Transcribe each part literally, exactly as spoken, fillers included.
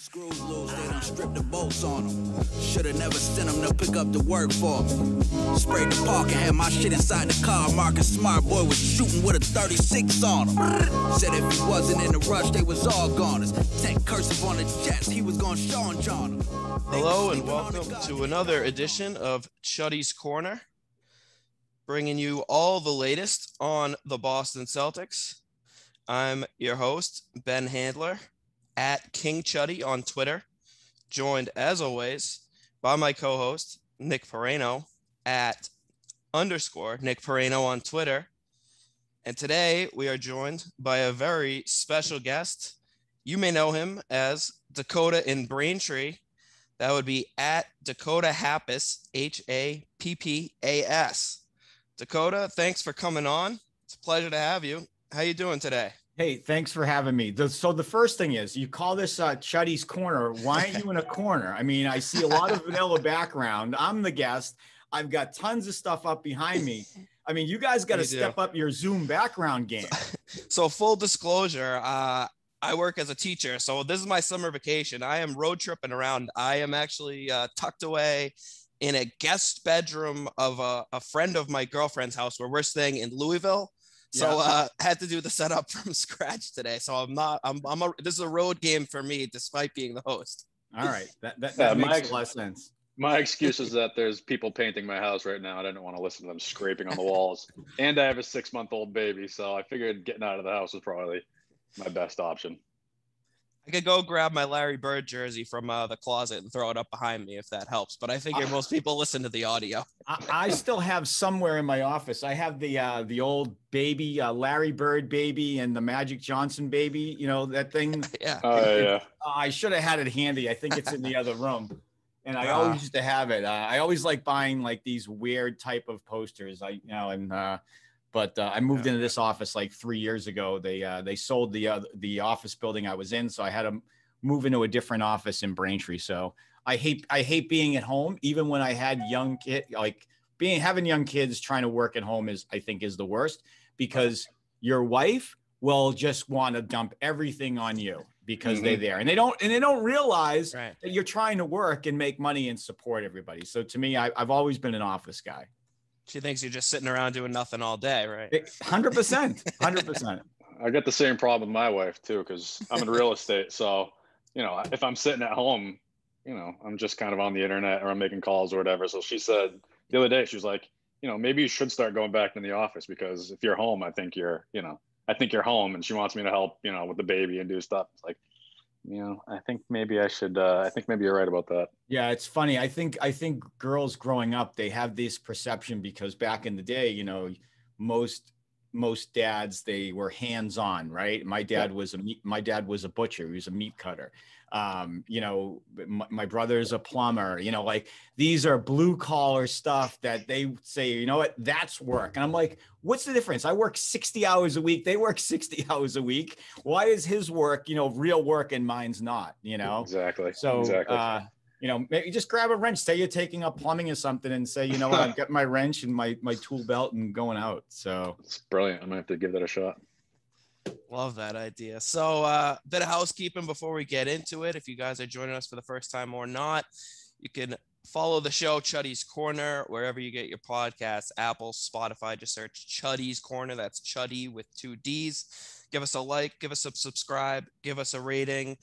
screws loose, they done stripped the bolts on them. Shoulda never sent them to pick up the work for them. Sprayed the park and had my shit inside the car. Marcus Smart boy was shooting with a thirty-six on him. Said if he wasn't in a rush, they was all goners. Tech cursive on the Jets, he was gonna Sean John him. Hello and welcome to another edition of Chuddy's Corner, bringing you all the latest on the Boston Celtics. I'm your host, Ben Handler, at King Chuddy on Twitter, joined as always by my co-host, Nick Perrano, at underscore Nick Perrano on Twitter. And today we are joined by a very special guest. You may know him as Dakota in Braintree. That would be at Dakota Happas, H A P P A S. Dakota, thanks for coming on. It's a pleasure to have you. How you doing today? Hey, thanks for having me. The, so the first thing is, you call this uh, Chuddy's Corner. Why aren't you in a corner? I mean, I see a lot of vanilla background. I'm the guest. I've got tons of stuff up behind me. I mean, you guys got to step do. up your Zoom background game. So, so full disclosure, uh, I work as a teacher. So this is my summer vacation. I am road tripping around. I am actually uh, tucked away in a guest bedroom of a, a friend of my girlfriend's house where we're staying in Louisville. So I yeah. uh, had to do the setup from scratch today. So I'm not, I'm, I'm a, this is a road game for me, despite being the host. All right. That, that, that yeah, makes ex- a lot of sense. My excuse is that there's people painting my house right now. I didn't want to listen to them scraping on the walls. And I have a six month old baby. So I figured getting out of the house was probably my best option. I could go grab my Larry Bird jersey from uh, the closet and throw it up behind me if that helps. But I figure uh, most people listen to the audio. I, I still have somewhere in my office. I have the uh, the old baby, uh, Larry Bird baby and the Magic Johnson baby. You know, that thing. Yeah. Uh, it, yeah. It, uh, I should have had it handy. I think it's in the other room. And I uh, always used to have it. Uh, I always like buying like these weird type of posters. I, you know, and uh, But uh, I moved yeah. into this office like three years ago. They uh, they sold the uh, the office building I was in, so I had to move into a different office in Braintree. So I hate I hate being at home, even when I had young kid like being having young kids. Trying to work at home is I think is the worst, because your wife will just want to dump everything on you because mm-hmm. they're there and they don't and they don't realize right. that you're trying to work and make money and support everybody. So to me, I, I've always been an office guy. She thinks you're just sitting around doing nothing all day, right? one hundred percent, one hundred percent. I get the same problem with my wife too, because I'm in real estate. So, you know, if I'm sitting at home, you know, I'm just kind of on the internet or I'm making calls or whatever. So she said the other day, she was like, you know, maybe you should start going back in the office, because if you're home, I think you're, you know, I think you're home. And she wants me to help, you know, with the baby and do stuff. It's like, you know, I think maybe I should, uh, I think maybe you're right about that. Yeah, it's funny. I think, I think girls growing up, they have this perception, because back in the day, you know, most, most dads, they were hands-on, right? My dad was a, my dad was a butcher. He was a meat cutter. Um, you know, my, my brother's a plumber, you know, like these are blue collar stuff that they say, you know what, that's work. And I'm like, what's the difference? I work sixty hours a week. They work sixty hours a week. Why is his work, you know, real work and mine's not, you know? Exactly. So, exactly. uh, you know, maybe just grab a wrench, say you're taking up plumbing or something and say, you know what, I've got my wrench and my, my tool belt and going out. So it's brilliant. I'm gonna have to give that a shot. Love that idea. So uh bit of housekeeping before we get into it. If you guys are joining us for the first time or not, you can follow the show Chuddy's Corner wherever you get your podcasts, Apple, Spotify, just search Chuddy's Corner. That's Chuddy with two D's. Give us a like, give us a subscribe, give us a rating.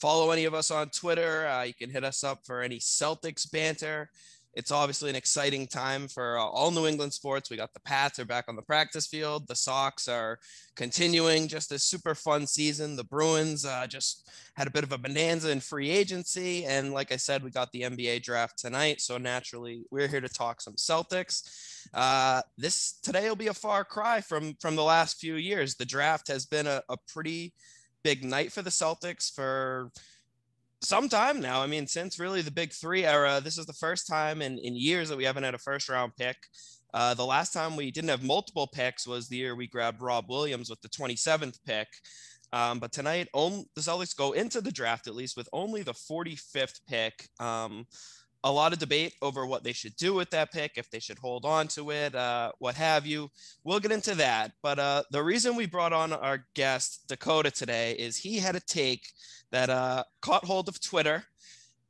Follow any of us on Twitter. Uh, you can hit us up for any Celtics banter. It's obviously an exciting time for uh, all New England sports. We got the Pats are back on the practice field. The Sox are continuing just a super fun season. The Bruins uh, just had a bit of a bonanza in free agency. And like I said, we got the N B A draft tonight. So naturally, we're here to talk some Celtics. Uh, this today will be a far cry from, from the last few years. The draft has been a, a pretty big night for the Celtics for some time now. I mean, since really the big three era, this is the first time in, in years that we haven't had a first round pick. Uh, the last time we didn't have multiple picks was the year we grabbed Rob Williams with the twenty-seventh pick. Um, but tonight, on, the Celtics go into the draft, at least, with only the forty-fifth pick. Um, a lot of debate over what they should do with that pick, if they should hold on to it, uh, what have you. We'll get into that. But uh, the reason we brought on our guest, Dakota, today is he had a take that uh, caught hold of Twitter.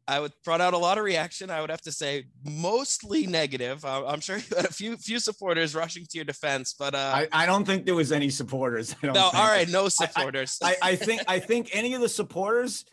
I would brought out a lot of reaction. I would have to say mostly negative. Uh, I'm sure you had a few few supporters rushing to your defense, but uh, I, I don't think there was any supporters. I don't no, think. all right, no supporters. I, I, I think I think any of the supporters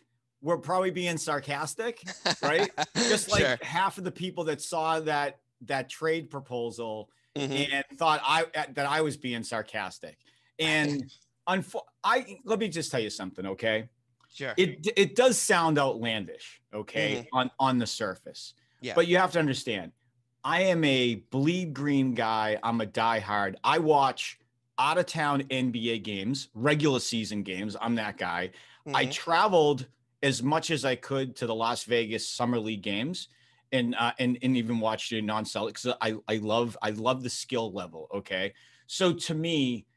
were probably being sarcastic, right? Just like sure. half of the people that saw that that trade proposal mm-hmm. and thought I that I was being sarcastic. And unfo- I let me just tell you something, okay? Sure. It it does sound outlandish, okay, mm-hmm. on, on the surface. Yeah. But you have to understand, I am a bleed green guy. I'm a diehard. I watch out-of-town N B A games, regular season games. I'm that guy. Mm-hmm. I traveled as much as I could to the Las Vegas Summer League games and uh, and, and even watched a non-Celtics. I, I love I love the skill level, okay? So to me,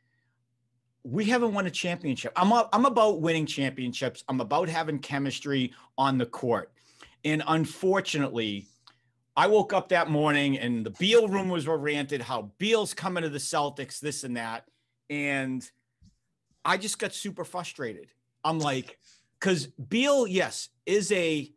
we haven't won a championship. I'm a, I'm about winning championships. I'm about having chemistry on the court. And unfortunately, I woke up that morning and the Beal rumors were ranted, how Beal's coming to the Celtics, this and that. And I just got super frustrated. I'm like, because Beal, yes, is a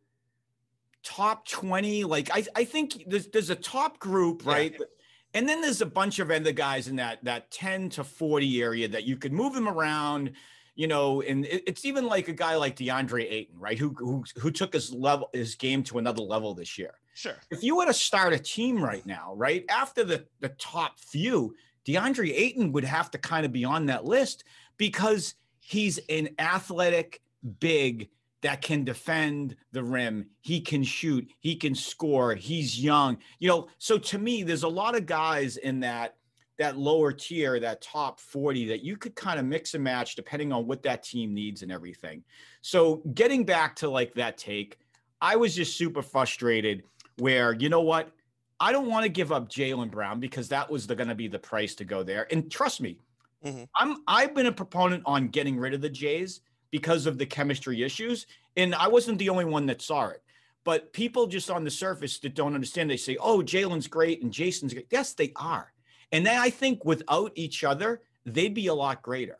top twenty. Like, I, I think there's, there's a top group, right? Yeah. And then there's a bunch of other guys in that that ten to forty area that you could move them around, you know, and it, it's even like a guy like DeAndre Ayton, right, who, who who took his level his game to another level this year. Sure. If you were to start a team right now, right, after the, the top few, DeAndre Ayton would have to kind of be on that list because he's an athletic big that can defend the rim. He can shoot, he can score, he's young, you know. So to me, there's a lot of guys in that, that lower tier, that top forty that you could kind of mix and match depending on what that team needs and everything. So getting back to like that take, I was just super frustrated where, you know what? I don't want to give up Jaylen Brown because that was going to be the price to go there. And trust me, mm-hmm. I'm, I've been a proponent on getting rid of the Jays because of the chemistry issues. And I wasn't the only one that saw it, but people just on the surface that don't understand, they say, oh, Jaylen's great and Jason's great. Yes, they are. And then I think without each other, they'd be a lot greater.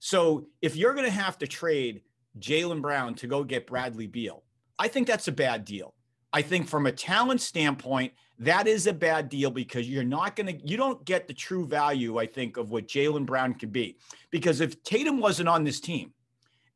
So if you're going to have to trade Jaylen Brown to go get Bradley Beal, I think that's a bad deal. I think from a talent standpoint, that is a bad deal because you're not going to, you don't get the true value, I think, of what Jaylen Brown could be. Because if Tatum wasn't on this team,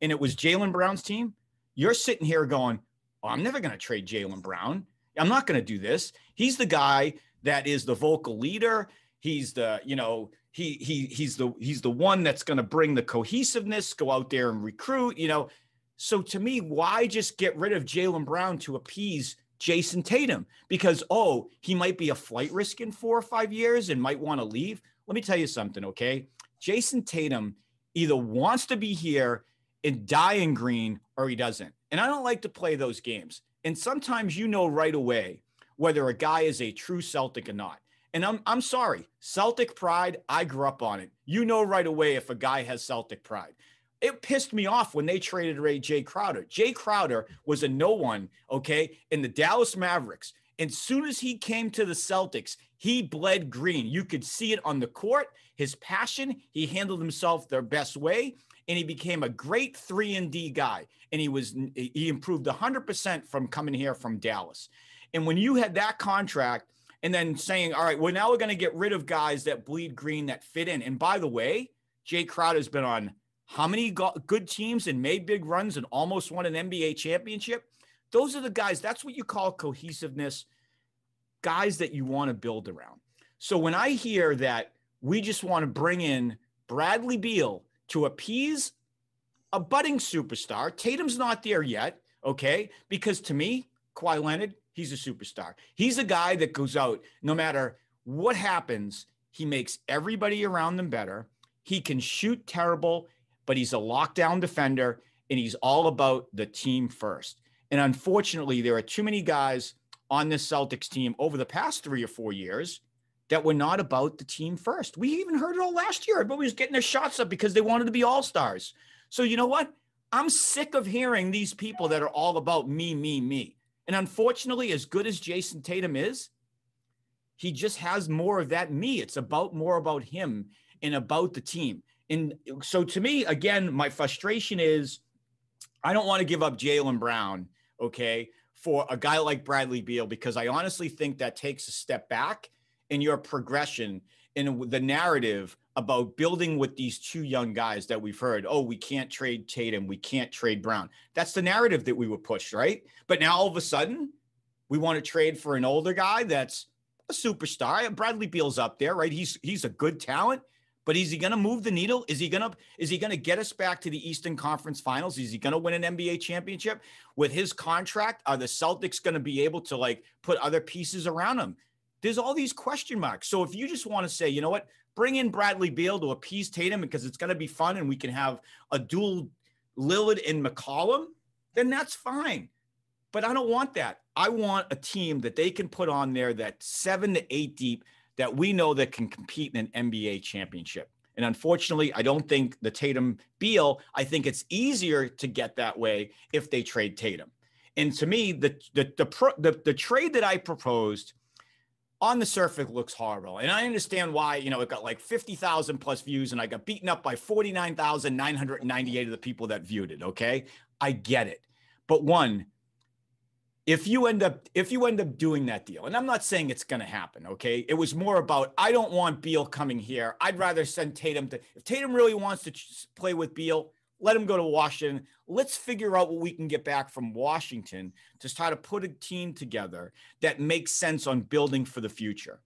and it was Jaylen Brown's team, you're sitting here going, oh, I'm never going to trade Jaylen Brown. I'm not going to do this. He's the guy that is the vocal leader. He's the, you know, he he he's the he's the one that's going to bring the cohesiveness, go out there and recruit, you know. So to me, why just get rid of Jaylen Brown to appease Jason Tatum? Because, oh, he might be a flight risk in four or five years and might want to leave. Let me tell you something, okay? Jason Tatum either wants to be here and die in green or he doesn't. And I don't like to play those games. And sometimes you know right away whether a guy is a true Celtic or not. And I'm I'm sorry, Celtic pride, I grew up on it. You know right away if a guy has Celtic pride. It pissed me off when they traded away Jae Crowder. Jae Crowder was a no one, okay, in the Dallas Mavericks. And soon as he came to the Celtics, he bled green. You could see it on the court, his passion, he handled himself their best way. And he became a great three and D guy. And he was, he improved one hundred percent from coming here from Dallas. And when you had that contract and then saying, all right, well, now we're going to get rid of guys that bleed green that fit in. And by the way, Jae Crowder has been on how many go- good teams and made big runs and almost won an N B A championship. Those are the guys, that's what you call cohesiveness, guys that you want to build around. So when I hear that we just want to bring in Bradley Beal to appease a budding superstar. Tatum's not there yet, okay? Because to me, Kawhi Leonard, he's a superstar. He's a guy that goes out, no matter what happens, he makes everybody around them better. He can shoot terrible, but he's a lockdown defender, and he's all about the team first. And unfortunately, there are too many guys on this Celtics team over the past three or four years that were not about the team first. We even heard it all last year. Everybody was getting their shots up because they wanted to be all-stars. So you know what? I'm sick of hearing these people that are all about me, me, me. And unfortunately, as good as Jason Tatum is, he just has more of that me. It's about more about him and about the team. And so to me, again, my frustration is I don't want to give up Jaylen Brown, okay, for a guy like Bradley Beal, because I honestly think that takes a step back in your progression in the narrative about building with these two young guys that we've heard, oh, we can't trade Tatum, we can't trade Brown. That's the narrative that we were pushed, right? But now all of a sudden, we want to trade for an older guy that's a superstar. Bradley Beal's up there, right? He's he's a good talent, but is he going to move the needle? Is he going to is he going to get us back to the Eastern Conference Finals? Is he going to win an N B A championship with his contract? Are the Celtics going to be able to like put other pieces around him? There's all these question marks. So if you just want to say, you know what, bring in Bradley Beal to appease Tatum because it's going to be fun and we can have a dual Lillard and McCollum, then that's fine. But I don't want that. I want a team that they can put on there that's seven to eight deep that we know that can compete in an N B A championship. And unfortunately, I don't think the Tatum Beal, I think it's easier to get that way if they trade Tatum. And to me, the the the the, the trade that I proposed on the surface looks horrible. And I understand why, you know, it got like fifty thousand plus views and I got beaten up by forty-nine thousand nine hundred ninety-eight of the people that viewed it. Okay. I get it. But one, if you end up, if you end up doing that deal, and I'm not saying it's going to happen. Okay. It was more about, I don't want Beal coming here. I'd rather send Tatum to, if Tatum really wants to play with Beal, let him go to Washington. Let's figure out what we can get back from Washington to try to put a team together that makes sense on building for the future.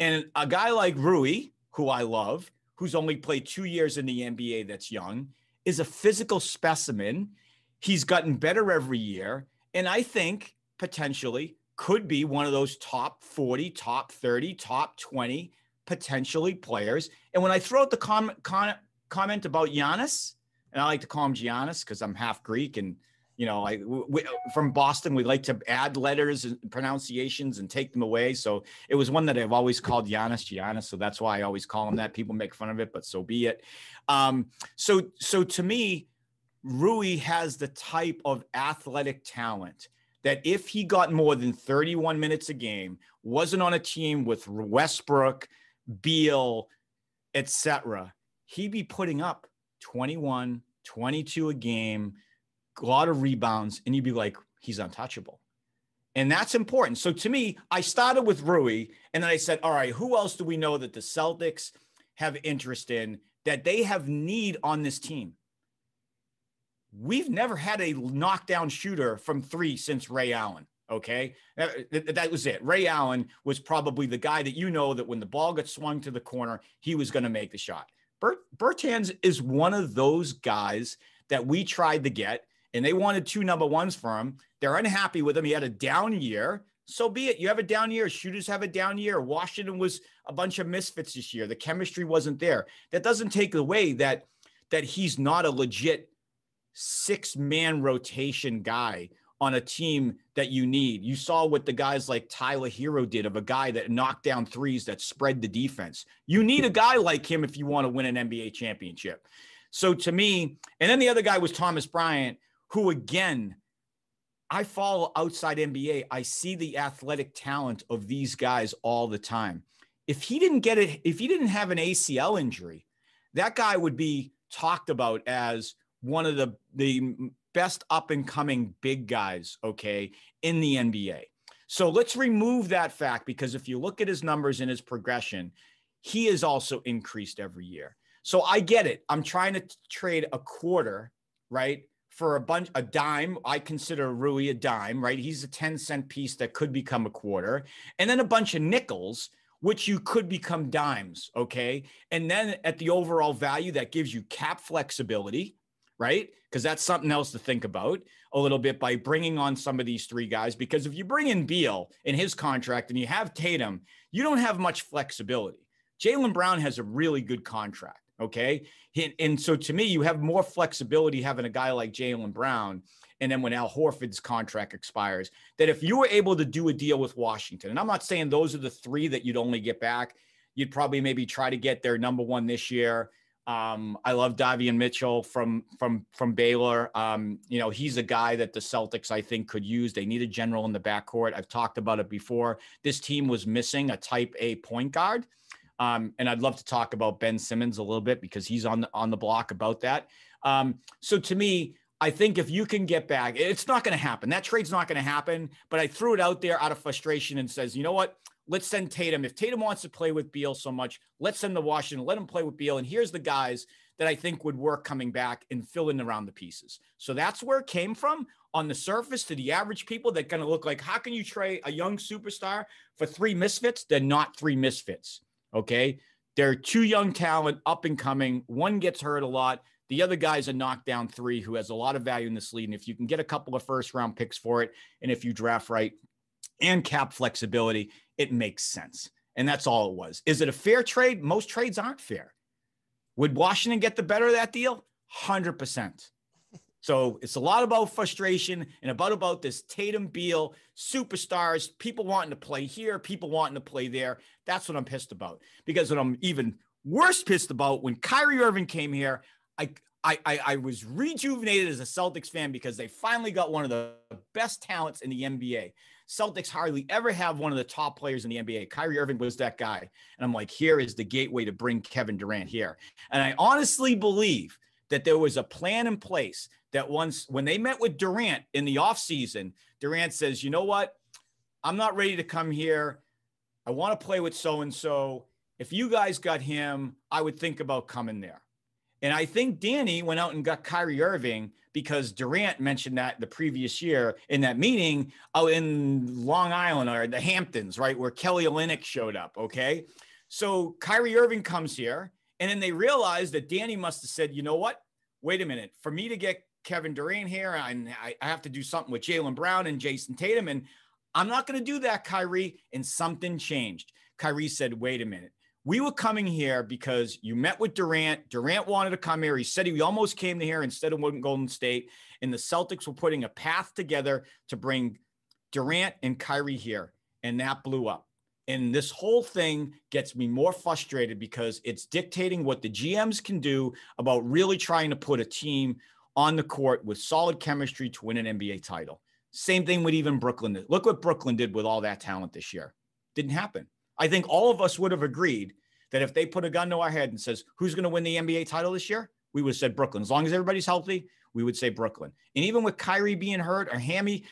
And a guy like Rui, who I love, who's only played two years in the N B A that's young, is a physical specimen. He's gotten better every year. And I think potentially could be one of those top forty, top thirty, top twenty potentially players. And when I throw out the com- con- comment about Giannis, and I like to call him Giannis because I'm half Greek and, you know, I, we, from Boston, we like to add letters and pronunciations and take them away. So it was one that I've always called Giannis, Giannis. So that's why I always call him that. People make fun of it, but so be it. Um, so, so to me, Rui has the type of athletic talent that if he got more than thirty-one minutes a game, wasn't on a team with Westbrook, Beal, et cetera, he'd be putting up twenty-one, twenty-two a game, a lot of rebounds, and you'd be like, he's untouchable. And that's important. So to me, I started with Rui, and then I said, all right, who else do we know that the Celtics have interest in, that they have need on this team? We've never had a knockdown shooter from three since Ray Allen, okay? That, that was it. Ray Allen was probably the guy that you know that when the ball got swung to the corner, he was going to make the shot. Bert, Bertāns is one of those guys that we tried to get, and they wanted two number ones for him. They're unhappy with him. He had a down year. So be it. You have a down year. Shooters have a down year. Washington was a bunch of misfits this year. The chemistry wasn't there. That doesn't take away that, that he's not a legit six-man rotation guy on a team that you need. You saw what the guys like Tyler Hero did, of a guy that knocked down threes that spread the defense. You need a guy like him if you want to win an N B A championship. So to me, and then the other guy was Thomas Bryant, who again, I follow outside N B A. I see the athletic talent of these guys all the time. If he didn't get it, if he didn't have an A C L injury, that guy would be talked about as one of the, the, best up-and-coming big guys, okay, in the N B A. So let's remove that fact, because if you look at his numbers and his progression, he is also increased every year. So I get it. I'm trying to trade a quarter, right, for a bunch, a dime. I consider Rui a dime, right? He's a ten-cent piece that could become a quarter. And then a bunch of nickels, which you could become dimes, okay? And then at the overall value, that gives you cap flexibility, right? Because that's something else to think about a little bit by bringing on some of these three guys. Because if you bring in Beal in his contract and you have Tatum, you don't have much flexibility. Jaylen Brown has a really good contract, okay? And so to me, you have more flexibility having a guy like Jaylen Brown. And then when Al Horford's contract expires, that if you were able to do a deal with Washington, and I'm not saying those are the three that you'd only get back, you'd probably maybe try to get their number one this year, Um, I love Davion Mitchell from, from, from Baylor. Um, you know, he's a guy that the Celtics, I think, could use. They need a general in the backcourt. I've talked about it before. This team was missing a type A point guard. Um, and I'd love to talk about Ben Simmons a little bit because he's on the, on the block about that. Um, so to me, I think if you can get back, it's not going to happen. That trade's not going to happen, but I threw it out there out of frustration and says, you know what? Let's send Tatum. If Tatum wants to play with Beal so much, let's send to Washington, let him play with Beal. And here's the guys that I think would work coming back and fill in around the pieces. So that's where it came from on the surface to the average people that going to look like, how can you trade a young superstar for three misfits? They're not three misfits. Okay. They're two young talent up and coming. One gets hurt a lot. The other guy's a knockdown three who has a lot of value in this league. And if you can get a couple of first round picks for it, and if you draft right and cap flexibility, it makes sense. And that's all it was. Is it a fair trade? Most trades aren't fair. Would Washington get the better of that deal? one hundred percent. So it's a lot about frustration and about, about this Tatum Beal superstars, people wanting to play here, people wanting to play there. That's what I'm pissed about. Because what I'm even worse pissed about, when Kyrie Irving came here, I, I, I, I was rejuvenated as a Celtics fan because they finally got one of the best talents in the N B A. Celtics hardly ever have one of the top players in the N B A. Kyrie Irving was that guy. And I'm like, here is the gateway to bring Kevin Durant here. And I honestly believe that there was a plan in place that once when they met with Durant in the offseason, Durant says, you know what? I'm not ready to come here. I want to play with so-and-so. If you guys got him, I would think about coming there. And I think Danny went out and got Kyrie Irving because Durant mentioned that the previous year in that meeting out in Long Island or the Hamptons, right, where Kelly Olynyk showed up, okay? So Kyrie Irving comes here, and then they realized that Danny must have said, you know what, wait a minute, for me to get Kevin Durant here, I'm, I have to do something with Jaylen Brown and Jason Tatum, and I'm not going to do that, Kyrie, and something changed. Kyrie said, wait a minute. We were coming here because you met with Durant. Durant wanted to come here. He said he almost came to here instead of Golden State. And the Celtics were putting a path together to bring Durant and Kyrie here. And that blew up. And this whole thing gets me more frustrated because it's dictating what the G Ms can do about really trying to put a team on the court with solid chemistry to win an N B A title. Same thing with even Brooklyn. Look what Brooklyn did with all that talent this year. Didn't happen. I think all of us would have agreed that if they put a gun to our head and says, who's going to win the N B A title this year? We would have said Brooklyn. As long as everybody's healthy, we would say Brooklyn. And even with Kyrie being hurt or hammy,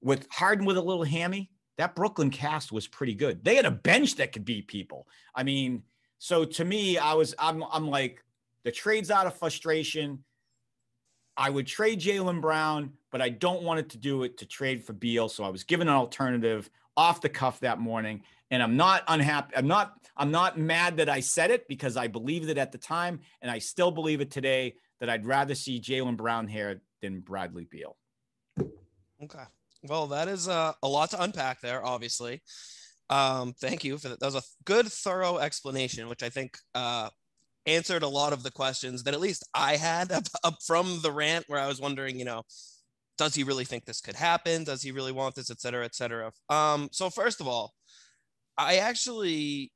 with Harden with a little hammy, that Brooklyn cast was pretty good. They had a bench that could beat people. I mean, so to me, I was, I'm, I'm like, the trade's out of frustration. I would trade Jaylen Brown, but I don't want it to do it to trade for Beal. So I was given an alternative off the cuff that morning. And I'm not unhappy. I'm not, I'm not mad that I said it because I believed it at the time. And I still believe it today that I'd rather see Jaylen Brown here than Bradley Beal. Okay. Well, that is uh, a lot to unpack there, obviously. Um, thank you for that. That was a good, thorough explanation, which I think uh, answered a lot of the questions that at least I had up, up from the rant where I was wondering, you know, does he really think this could happen? Does he really want this, et cetera, et cetera? Um, so first of all, I actually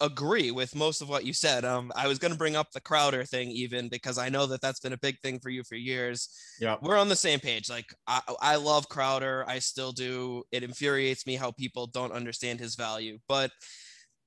agree with most of what you said. Um, I was going to bring up the Crowder thing even because I know that that's been a big thing for you for years. Yeah, we're on the same page. Like I, I love Crowder. I still do. It infuriates me how people don't understand his value. But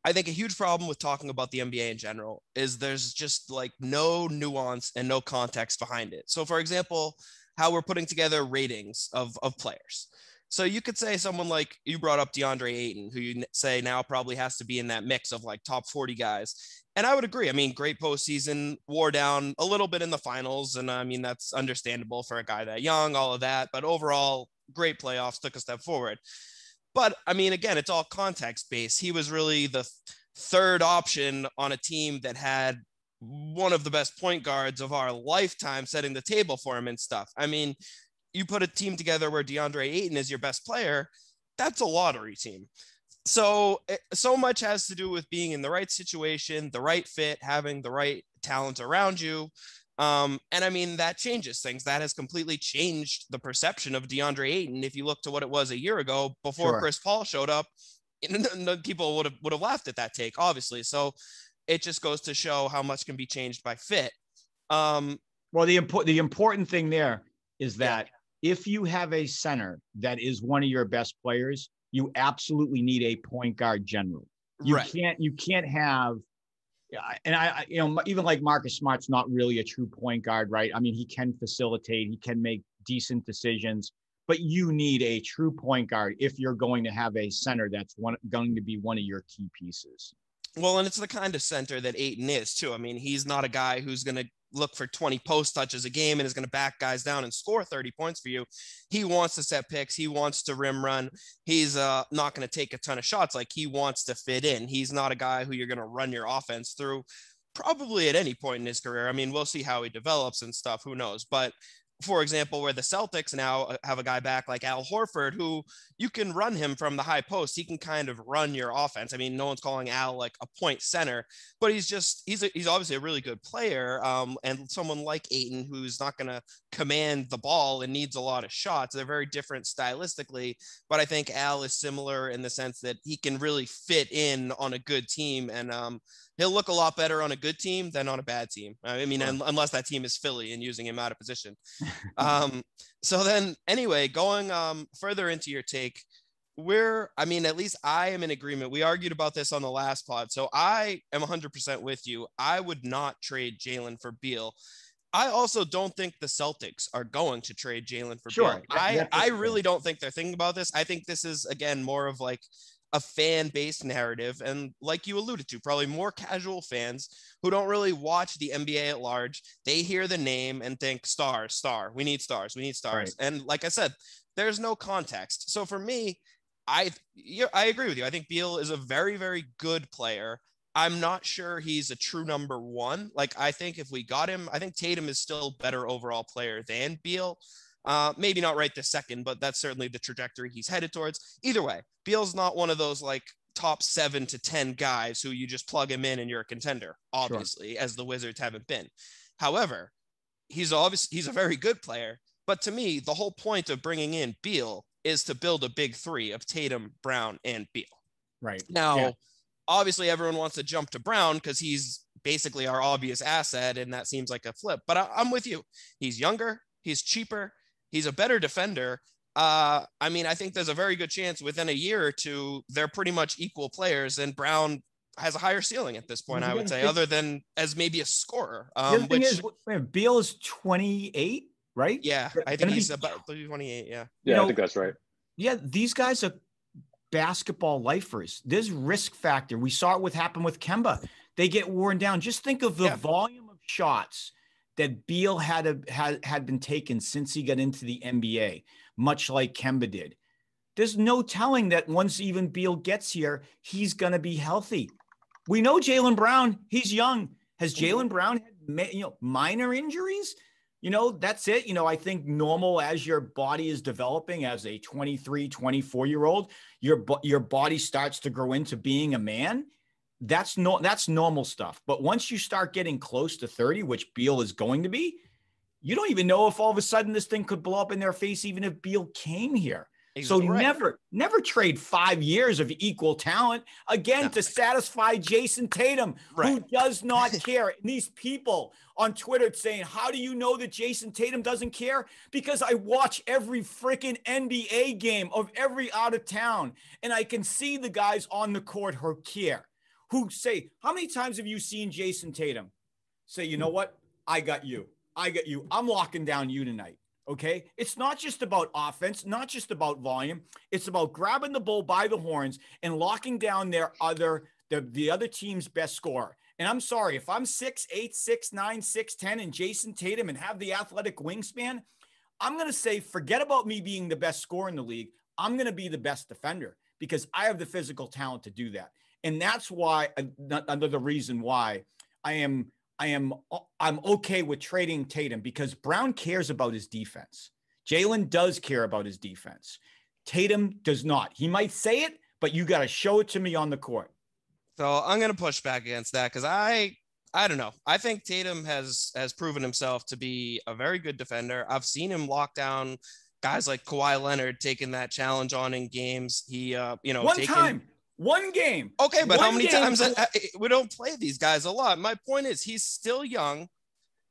I think a huge problem with talking about the N B A in general is there's just like no nuance and no context behind it. So for example, how we're putting together ratings of, of players. So you could say someone like you brought up DeAndre Ayton, who you say now probably has to be in that mix of like top forty guys. And I would agree. I mean, great postseason, wore down a little bit in the finals. And I mean, that's understandable for a guy that young, all of that. But overall, great playoffs, took a step forward. But I mean, again, it's all context based. He was really the third option on a team that had one of the best point guards of our lifetime setting the table for him and stuff. I mean, you put a team together where DeAndre Ayton is your best player, that's a lottery team. So, so much has to do with being in the right situation, the right fit, having the right talent around you. Um, and I mean, that changes things. That has completely changed the perception of DeAndre Ayton. If you look to what it was a year ago before Sure. Chris Paul showed up, people would have, would have laughed at that take, obviously. So It just goes to show how much can be changed by fit. Um, well, the, impo- the important thing there is that yeah. if you have a center that is one of your best players, you absolutely need a point guard general. You right. can't, you can't have, and I, you know, even like Marcus Smart's not really a true point guard, right? I mean, he can facilitate, he can make decent decisions, but you need a true point guard if you're going to have a center that's one, going to be one of your key pieces. Well, and it's the kind of center that Ayton is too. I mean, he's not a guy who's going to look for twenty post touches a game and is going to back guys down and score thirty points for you. He wants to set picks. He wants to rim run. He's uh, not going to take a ton of shots. Like, he wants to fit in. He's not a guy who you're going to run your offense through probably at any point in his career. I mean, we'll see how he develops and stuff. Who knows? But for example, where the Celtics now have a guy back like Al Horford, who you can run him from the high post. He can kind of run your offense. I mean, no one's calling Al like a point center, but he's just, he's a, he's obviously a really good player. Um, and someone like Ayton, who's not going to command the ball and needs a lot of shots. They're very different stylistically, but I think Al is similar in the sense that he can really fit in on a good team. And, um, he'll look a lot better on a good team than on a bad team. I mean, un- unless that team is Philly and using him out of position. Um, so then anyway, going um, further into your take, we're, I mean, at least I am in agreement. We argued about this on the last pod. So I am one hundred percent with you. I would not trade Jaylen for Beal. I also don't think the Celtics are going to trade Jaylen for sure. Beal. I, I really don't think they're thinking about this. I think this is, again, more of like a fan-based narrative, and like you alluded to, probably more casual fans who don't really watch the N B A at large. They hear the name and think stars, star, we need stars, we need stars. Right. And like I said, there's no context. So for me, I I agree with you. I think Beal is a very, very good player. I'm not sure he's a true number one. Like, I think if we got him, I think Tatum is still better overall player than Beal. Uh, maybe not right this second, but that's certainly the trajectory he's headed towards. Either way, Beal's not one of those like top seven to ten guys who you just plug him in and you're a contender, obviously, sure. as the Wizards haven't been. However, he's obviously, he's a very good player, but to me, the whole point of bringing in Beal is to build a big three of Tatum, Brown, and Beal. Right. Now, yeah. obviously everyone wants to jump to Brown because he's basically our obvious asset, and that seems like a flip, but I- I'm with you. He's younger, he's cheaper, he's a better defender. Uh, I mean, I think there's a very good chance within a year or two, they're pretty much equal players, and Brown has a higher ceiling at this point, I would say, other than as maybe a scorer. Um, the thing which, is, Beal is twenty-eight, right? Yeah, I think he's about twenty-eight, yeah. Yeah, you know, I think that's right. Yeah, these guys are basketball lifers. There's risk factor. We saw it with happened with Kemba. They get worn down. Just think of the yeah. volume of shots that Beal had, a, had had been taken since he got into the N B A, much like Kemba did. There's no telling that once even Beal gets here, he's going to be healthy. We know Jaylen Brown, he's young. Has Jaylen Brown had you know, minor injuries? You know, that's it. You know, I think normal as your body is developing as a twenty-three, twenty-four-year-old, your, your body starts to grow into being a man. That's no, that's normal stuff. But once you start getting close to thirty, which Beal is going to be, you don't even know if all of a sudden this thing could blow up in their face, even if Beal came here. Exactly. So never, never trade five years of equal talent again no. to satisfy Jason Tatum, right. who does not care. And these people on Twitter saying, how do you know that Jason Tatum doesn't care? Because I watch every freaking N B A game of every out of town, and I can see the guys on the court who care. Who say, how many times have you seen Jason Tatum say, you know what? I got you. I got you. I'm locking down you tonight. Okay. It's not just about offense, not just about volume. It's about grabbing the bull by the horns and locking down their other, the, the other team's best scorer. And I'm sorry, if I'm six, eight, six, nine, six, ten, and Jason Tatum and have the athletic wingspan, I'm going to say, forget about me being the best scorer in the league. I'm going to be the best defender because I have the physical talent to do that. And that's why another reason why I am I am I'm okay with trading Tatum, because Brown cares about his defense. Jaylen does care about his defense. Tatum does not. He might say it, but you got to show it to me on the court. So I'm going to push back against that because I I don't know. I think Tatum has has proven himself to be a very good defender. I've seen him lock down guys like Kawhi Leonard, taking that challenge on in games. He uh, you know one taking, time. One game. Okay, but One how many game. times? I, I, we don't play these guys a lot. My point is he's still young.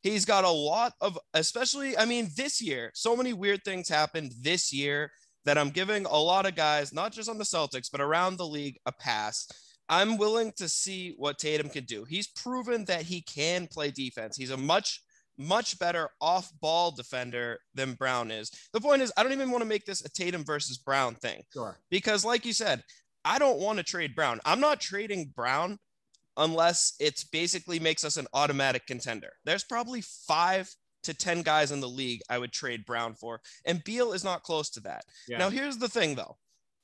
He's got a lot of, especially, I mean, this year, so many weird things happened this year that I'm giving a lot of guys, not just on the Celtics, but around the league, a pass. I'm willing to see what Tatum can do. He's proven that he can play defense. He's a much, much better off-ball defender than Brown is. The point is, I don't even want to make this a Tatum versus Brown thing. Sure. Because like you said, I don't want to trade Brown. I'm not trading Brown unless it basically makes us an automatic contender. There's probably five to ten guys in the league I would trade Brown for, and Beal is not close to that. Yeah. Now, here's the thing, though.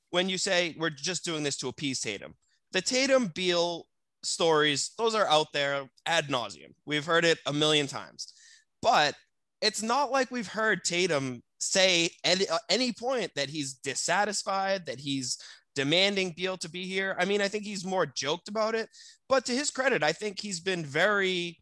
When you say we're just doing this to appease Tatum, the Tatum-Beal stories, those are out there ad nauseum. We've heard it a million times. But it's not like we've heard Tatum say at any point that he's dissatisfied, that he's demanding Beal to be here. I mean, I think he's more joked about it, but to his credit, I think he's been very,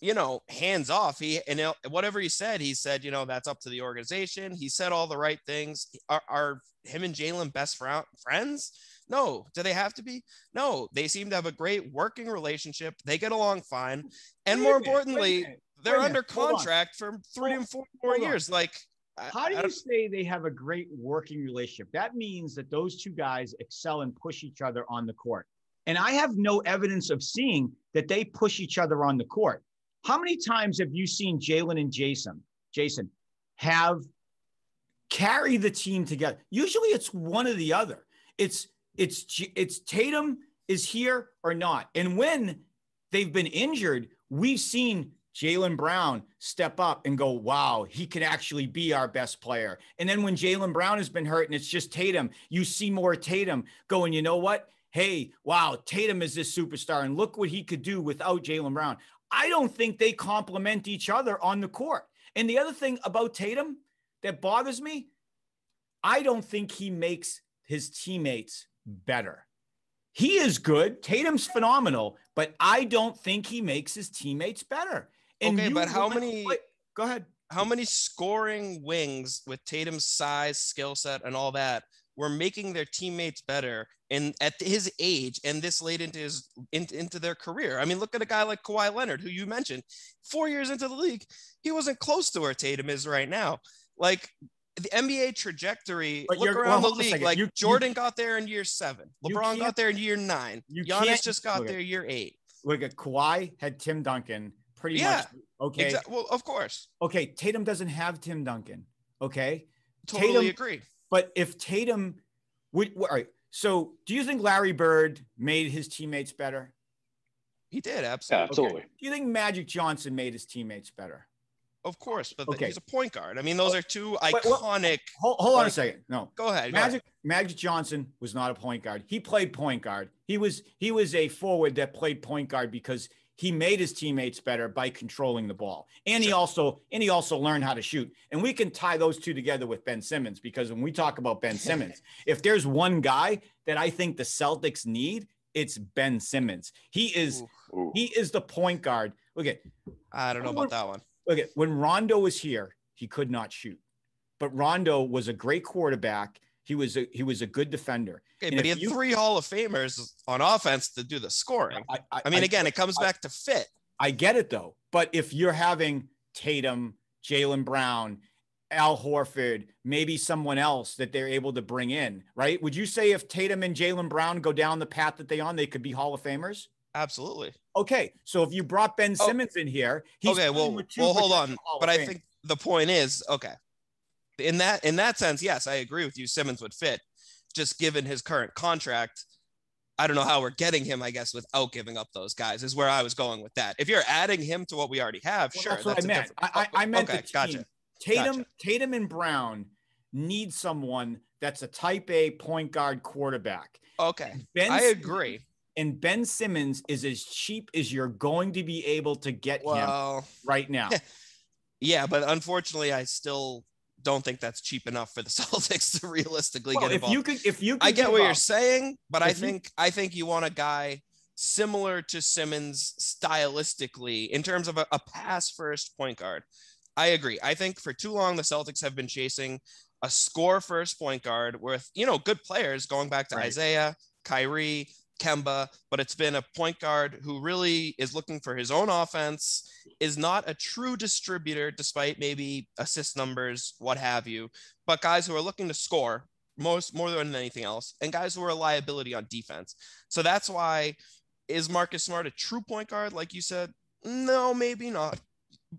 you know, hands off. He, and whatever he said, he said, you know, that's up to the organization. He said all the right things. Are, are him and Jaylen best friends? No. Do they have to be? No. They seem to have a great working relationship. They get along fine. And more importantly, they're under contract for three and four more years. Like, how do you say they have a great working relationship? That means that those two guys excel and push each other on the court. And I have no evidence of seeing that they push each other on the court. How many times have you seen Jaylen and Jason, Jason have carry the team together? Usually it's one or the other. It's, it's, it's Tatum is here or not. And when they've been injured, we've seen Jaylen Brown step up and go, wow, he can actually be our best player. And then when Jaylen Brown has been hurt and it's just Tatum, you see more Tatum going, you know what? Hey, wow, Tatum is this superstar and look what he could do without Jaylen Brown. I don't think they complement each other on the court. And the other thing about Tatum that bothers me, I don't think he makes his teammates better. He is good. Tatum's phenomenal, but I don't think he makes his teammates better. And okay, but how many play. Go ahead. How many scoring wings with Tatum's size, skill set, and all that were making their teammates better and at his age and this late into his in, into their career? I mean, look at a guy like Kawhi Leonard, who you mentioned, four years into the league, he wasn't close to where Tatum is right now. Like the N B A trajectory, but look around well, the league. Like you, Jordan you, got there in year seven. LeBron got there in year nine. Giannis just got okay. there year eight. Look at Kawhi had Tim Duncan. Pretty yeah, much. Okay. Exa- well, of course. Okay. Tatum doesn't have Tim Duncan. Okay. Totally Tatum, agree. But if Tatum would, all right. So do you think Larry Bird made his teammates better? He did. Absolutely. Yeah, absolutely. Okay. Do you think Magic Johnson made his teammates better? Of course. But okay. He's a point guard. I mean, those are two iconic. Well, hold, hold on a second. No, go ahead. Magic go ahead. Magic Johnson was not a point guard. He played point guard. He was, he was a forward that played point guard because he made his teammates better by controlling the ball. And he also, and he also learned how to shoot. And we can tie those two together with Ben Simmons, because when we talk about Ben Simmons, if there's one guy that I think the Celtics need, it's Ben Simmons. He is, ooh, ooh. He is the point guard. Look at, I don't know about that one. Look at, when Rondo was here, he could not shoot, but Rondo was a great quarterback. He was a, he was a good defender. Okay, and but he had you, three Hall of Famers on offense to do the scoring. I, I, I mean, I, again, it comes I, back to fit. I get it, though. But if you're having Tatum, Jaylen Brown, Al Horford, maybe someone else that they're able to bring in, right? Would you say if Tatum and Jaylen Brown go down the path that they on, they could be Hall of Famers? Absolutely. Okay, so if you brought Ben Simmons oh, in here, he's okay. Well, well, hold on. But I think the point is, okay. In that, in that sense, yes, I agree with you. Simmons would fit, just given his current contract. I don't know how we're getting him, I guess, without giving up those guys, is where I was going with that. If you're adding him to what we already have, well, sure. That's what that's I, meant. I, I meant. I okay, meant gotcha. Tatum, gotcha. Tatum and Brown need someone that's a type A point guard quarterback. Okay, Ben I agree. And Ben Simmons is as cheap as you're going to be able to get well, him right now. Yeah, but unfortunately, I still don't think that's cheap enough for the Celtics to realistically well, get involved. If you could, if you could I get what up. You're saying, but if I think you, I think you want a guy similar to Simmons stylistically in terms of a, a pass-first point guard. I agree. I think for too long the Celtics have been chasing a score-first point guard with, you know, good players going back to right. Isaiah, Kyrie, Kemba, but it's been a point guard who really is looking for his own offense, is not a true distributor despite maybe assist numbers, what have you, but guys who are looking to score most more than anything else, and guys who are a liability on defense. So that's why, is Marcus Smart a true point guard? Like you said, no, maybe not.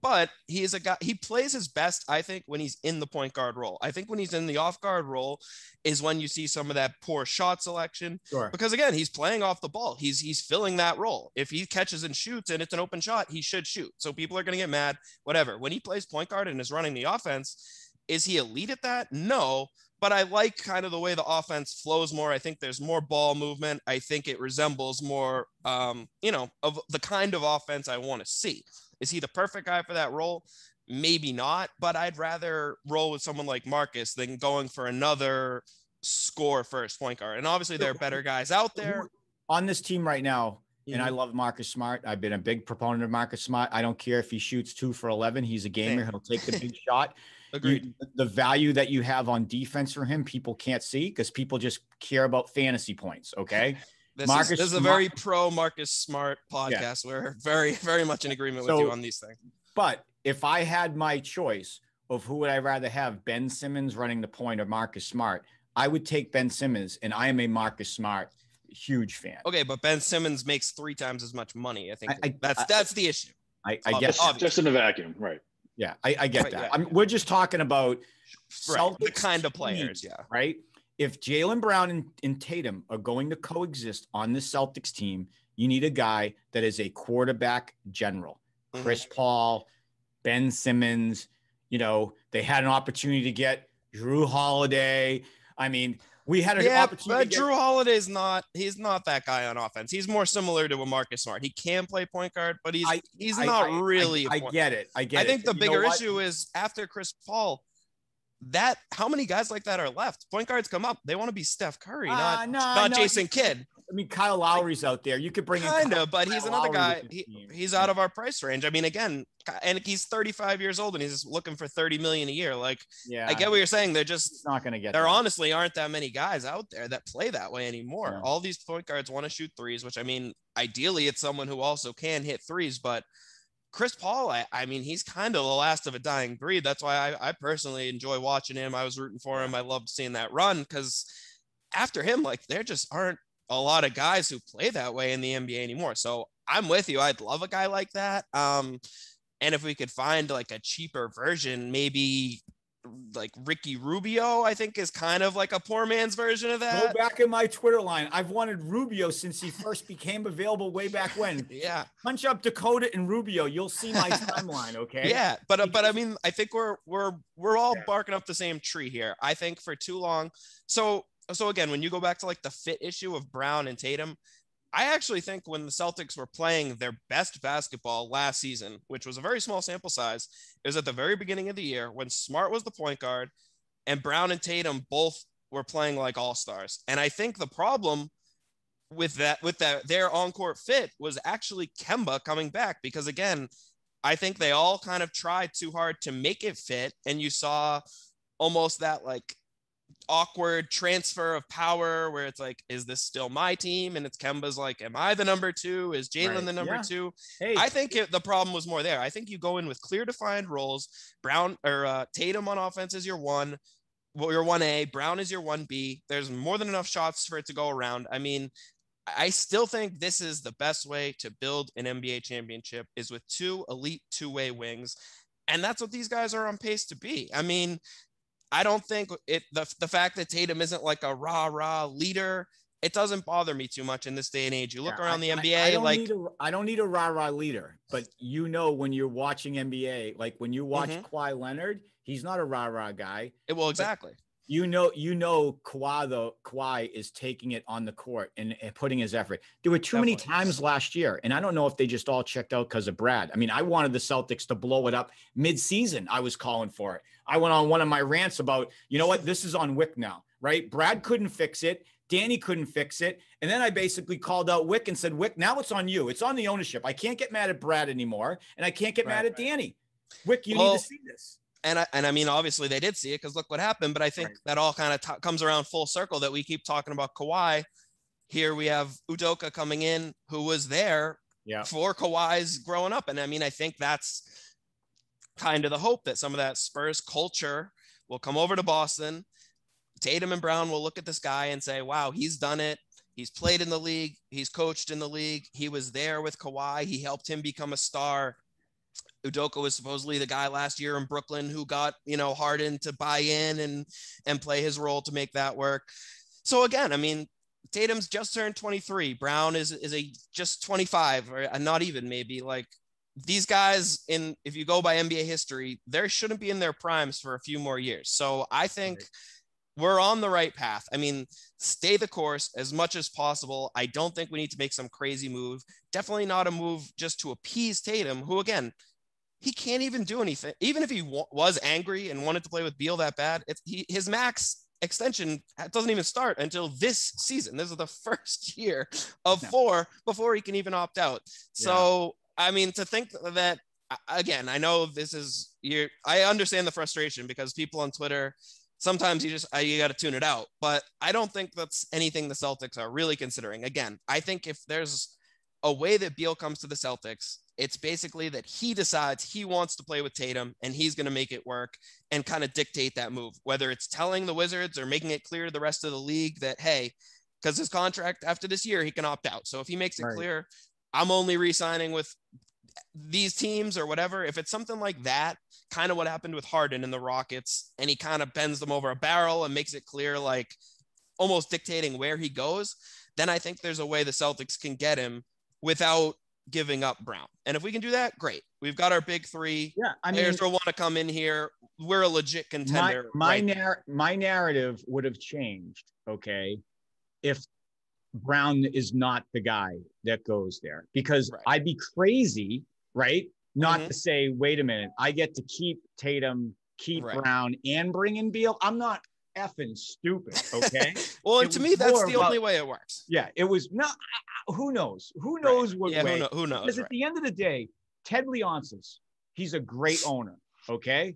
But he is a guy, he plays his best, I think, when he's in the point guard role. I think when he's in the off guard role is when you see some of that poor shot selection. Sure. Because again, he's playing off the ball. He's he's filling that role. If he catches and shoots and it's an open shot, he should shoot. So people are going to get mad, whatever. When he plays point guard and is running the offense, is he elite at that? No. But I like kind of the way the offense flows more. I think there's more ball movement. I think it resembles more, um, you know, of the kind of offense I want to see. Is he the perfect guy for that role? Maybe not, but I'd rather roll with someone like Marcus than going for another score first point guard. And obviously there are better guys out there on this team right now. Mm-hmm. And I love Marcus Smart. I've been a big proponent of Marcus Smart. I don't care if he shoots two for eleven. He's a gamer. Same. He'll take the big shot. Agreed. You, the value that you have on defense for him, people can't see because people just care about fantasy points. Okay. This, Marcus, is, this is a very Marcus, pro Marcus Smart podcast. Yeah. We're very, very much in agreement so, with you on these things. But if I had my choice of who would I rather have, Ben Simmons running the point or Marcus Smart, I would take Ben Simmons, and I am a Marcus Smart huge fan. Okay, but Ben Simmons makes three times as much money. I think I, that's I, that's the issue. I, I guess just in a vacuum, right? Yeah, I, I get right, that. Yeah, I mean, yeah. We're just talking about right. the kind of players, yeah, right. If Jaylen Brown and, and Tatum are going to coexist on the Celtics team, you need a guy that is a quarterback general. Mm-hmm. Chris Paul, Ben Simmons, you know, they had an opportunity to get Drew Holiday. I mean, we had an yeah, opportunity. But to get- Drew Holiday's not, he's not that guy on offense. He's more similar to a Marcus Smart. He can play point guard, but he's I, he's I, not I, really. I, I get it. I get I it. I think the you bigger issue is after Chris Paul, that how many guys like that are left? Point guards come up. They want to be Steph Curry, not, uh, no, not no. Jason Kidd. I mean, Kyle Lowry's like, out there. You could bring in kind of, but Kyle he's another Lowry guy. He, he's out of our price range. I mean, again, and he's thirty-five years old and he's looking for thirty million a year. Like, yeah, I get what you're saying. They're just he's not going to get there. That. Honestly, aren't that many guys out there that play that way anymore. Yeah. All these point guards want to shoot threes, which I mean, ideally it's someone who also can hit threes, but Chris Paul, I, I mean, he's kind of the last of a dying breed. That's why I, I personally enjoy watching him. I was rooting for him. I loved seeing that run because after him, like there just aren't a lot of guys who play that way in the N B A anymore. So I'm with you. I'd love a guy like that. Um, and if we could find like a cheaper version, maybe like Ricky Rubio, I think is kind of like a poor man's version of that. Go back in my Twitter line. I've wanted Rubio since he first became available way back when. Yeah. Punch up Dakota and Rubio. You'll see my timeline. Okay. Yeah. But, uh, but I mean, I think we're, we're, we're all yeah. barking up the same tree here. I think for too long. So, so again, when you go back to like the fit issue of Brown and Tatum, I actually think when the Celtics were playing their best basketball last season, which was a very small sample size, is at the very beginning of the year when Smart was the point guard and Brown and Tatum both were playing like all-stars. And I think the problem with that, with that, their on-court fit was actually Kemba coming back because, again, I think they all kind of tried too hard to make it fit. And you saw almost that, like, awkward transfer of power where it's like, is this still my team? And it's Kemba's like, am I the number two? Is Jaylen right. the number yeah. two? Hey. I think it, the problem was more there. I think you go in with clear defined roles. Brown or uh, Tatum on offense is your one, well, your one A, Brown is your one B. There's more than enough shots for it to go around. I mean, I still think this is the best way to build an N B A championship is with two elite two-way wings. And that's what these guys are on pace to be. I mean, I don't think it, the, the fact that Tatum isn't like a rah, rah leader, it doesn't bother me too much in this day and age. You look yeah, around I, the N B A, I, I don't like, need a, I don't need a rah, rah leader, but you know, when you're watching N B A, like when you watch mm-hmm. Kawhi Leonard, he's not a rah, rah guy. It, well, exactly. You know, you know, Kawhi though, Kawhi is taking it on the court and, and putting his effort. There were too Definitely. many times last year. And I don't know if they just all checked out because of Brad. I mean, I wanted the Celtics to blow it up mid-season. I was calling for it. I went on one of my rants about, you know what, this is on Wick now, right? Brad couldn't fix it. Danny couldn't fix it. And then I basically called out Wick and said, Wick, now it's on you. It's on the ownership. I can't get mad at Brad anymore. And I can't get right, mad at right. Danny. Wick, you well, need to see this. And I, and I mean, obviously they did see it because look what happened. But I think right. that all kind of t- comes around full circle that we keep talking about Kawhi. Here we have Udoka coming in, who was there yeah. for Kawhi's growing up. And I mean, I think that's kind of the hope that some of that Spurs culture will come over to Boston. Tatum and Brown will look at this guy and say, wow, he's done it. He's played in the league. He's coached in the league. He was there with Kawhi. He helped him become a star. Udoka was supposedly the guy last year in Brooklyn who got, you know, Harden to buy in and, and play his role to make that work. So again, I mean, Tatum's just turned twenty-three. Brown is, is a just twenty-five or not even maybe. Like these guys in, if you go by N B A history, they shouldn't be in their primes for a few more years. So I think we're on the right path. I mean, stay the course as much as possible. I don't think we need to make some crazy move. Definitely not a move just to appease Tatum, who again, he can't even do anything. Even if he w- was angry and wanted to play with Beal that bad, it's, he, his max extension doesn't even start until this season. This is the first year of no. four before he can even opt out. So, yeah. I mean, to think that, again, I know this is, you're, I understand the frustration because people on Twitter, sometimes you just, you got to tune it out. But I don't think that's anything the Celtics are really considering. Again, I think if there's a way that Beal comes to the Celtics, it's basically that he decides he wants to play with Tatum and he's going to make it work and kind of dictate that move, whether it's telling the Wizards or making it clear to the rest of the league that, hey, because his contract after this year, he can opt out. So if he makes it right. clear, I'm only re-signing with these teams or whatever. If it's something like that, kind of what happened with Harden in the Rockets, and he kind of bends them over a barrel and makes it clear, like almost dictating where he goes, then I think there's a way the Celtics can get him without giving up Brown. And if we can do that, great. We've got our big three. Yeah, I mean, players will want to come in here. We're a legit contender. My, my, right nar- my narrative would have changed, okay, if Brown is not the guy that goes there. Because right. I'd be crazy, right, not mm-hmm. to say, wait a minute, I get to keep Tatum, keep right. Brown, and bring in Beal. I'm not effing stupid, okay? Well, and to me, that's the about, only way it works. Yeah, it was not – Who knows? Who knows right. what yeah, way? Who, know, who knows? Because right. at the end of the day, Ted Leonsis, he's a great owner, okay?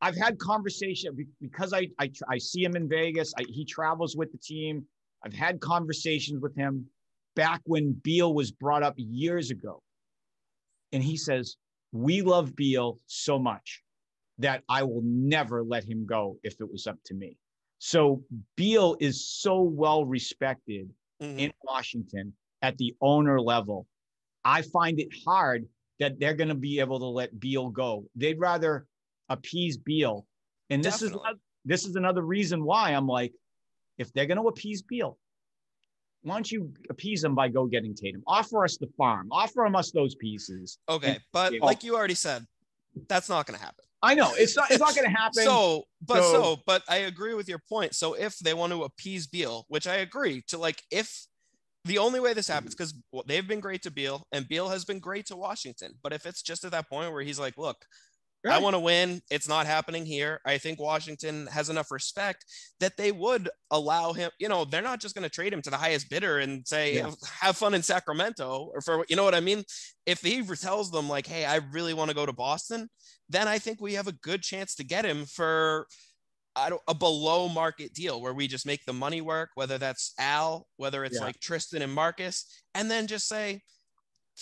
I've had conversation because I I, I see him in Vegas. I, he travels with the team. I've had conversations with him back when Beal was brought up years ago. And he says, we love Beal so much that I will never let him go if it was up to me. So Beal is so well respected mm-hmm. in Washington. At the owner level, I find it hard that they're going to be able to let Beal go. They'd rather appease Beal. And this Definitely. is this is another reason why I'm like, if they're going to appease Beal, why don't you appease him by go getting Tatum? Offer us the farm. Offer us those pieces. Okay, and, but oh. like you already said, that's not going to happen. I know it's not, it's not going to happen. So, but so. so, but I agree with your point. So if they want to appease Beal, which I agree to, like if, the only way this happens, because they've been great to Beal, and Beal has been great to Washington. But if it's just at that point where he's like, look, right. I want to win. It's not happening here. I think Washington has enough respect that they would allow him. You know, they're not just going to trade him to the highest bidder and say, yeah. have fun in Sacramento. Or for, you know what I mean? If he tells them like, hey, I really want to go to Boston, then I think we have a good chance to get him for – I don't, a below market deal where we just make the money work, whether that's Al, whether it's yeah. like Tristan and Marcus, and then just say,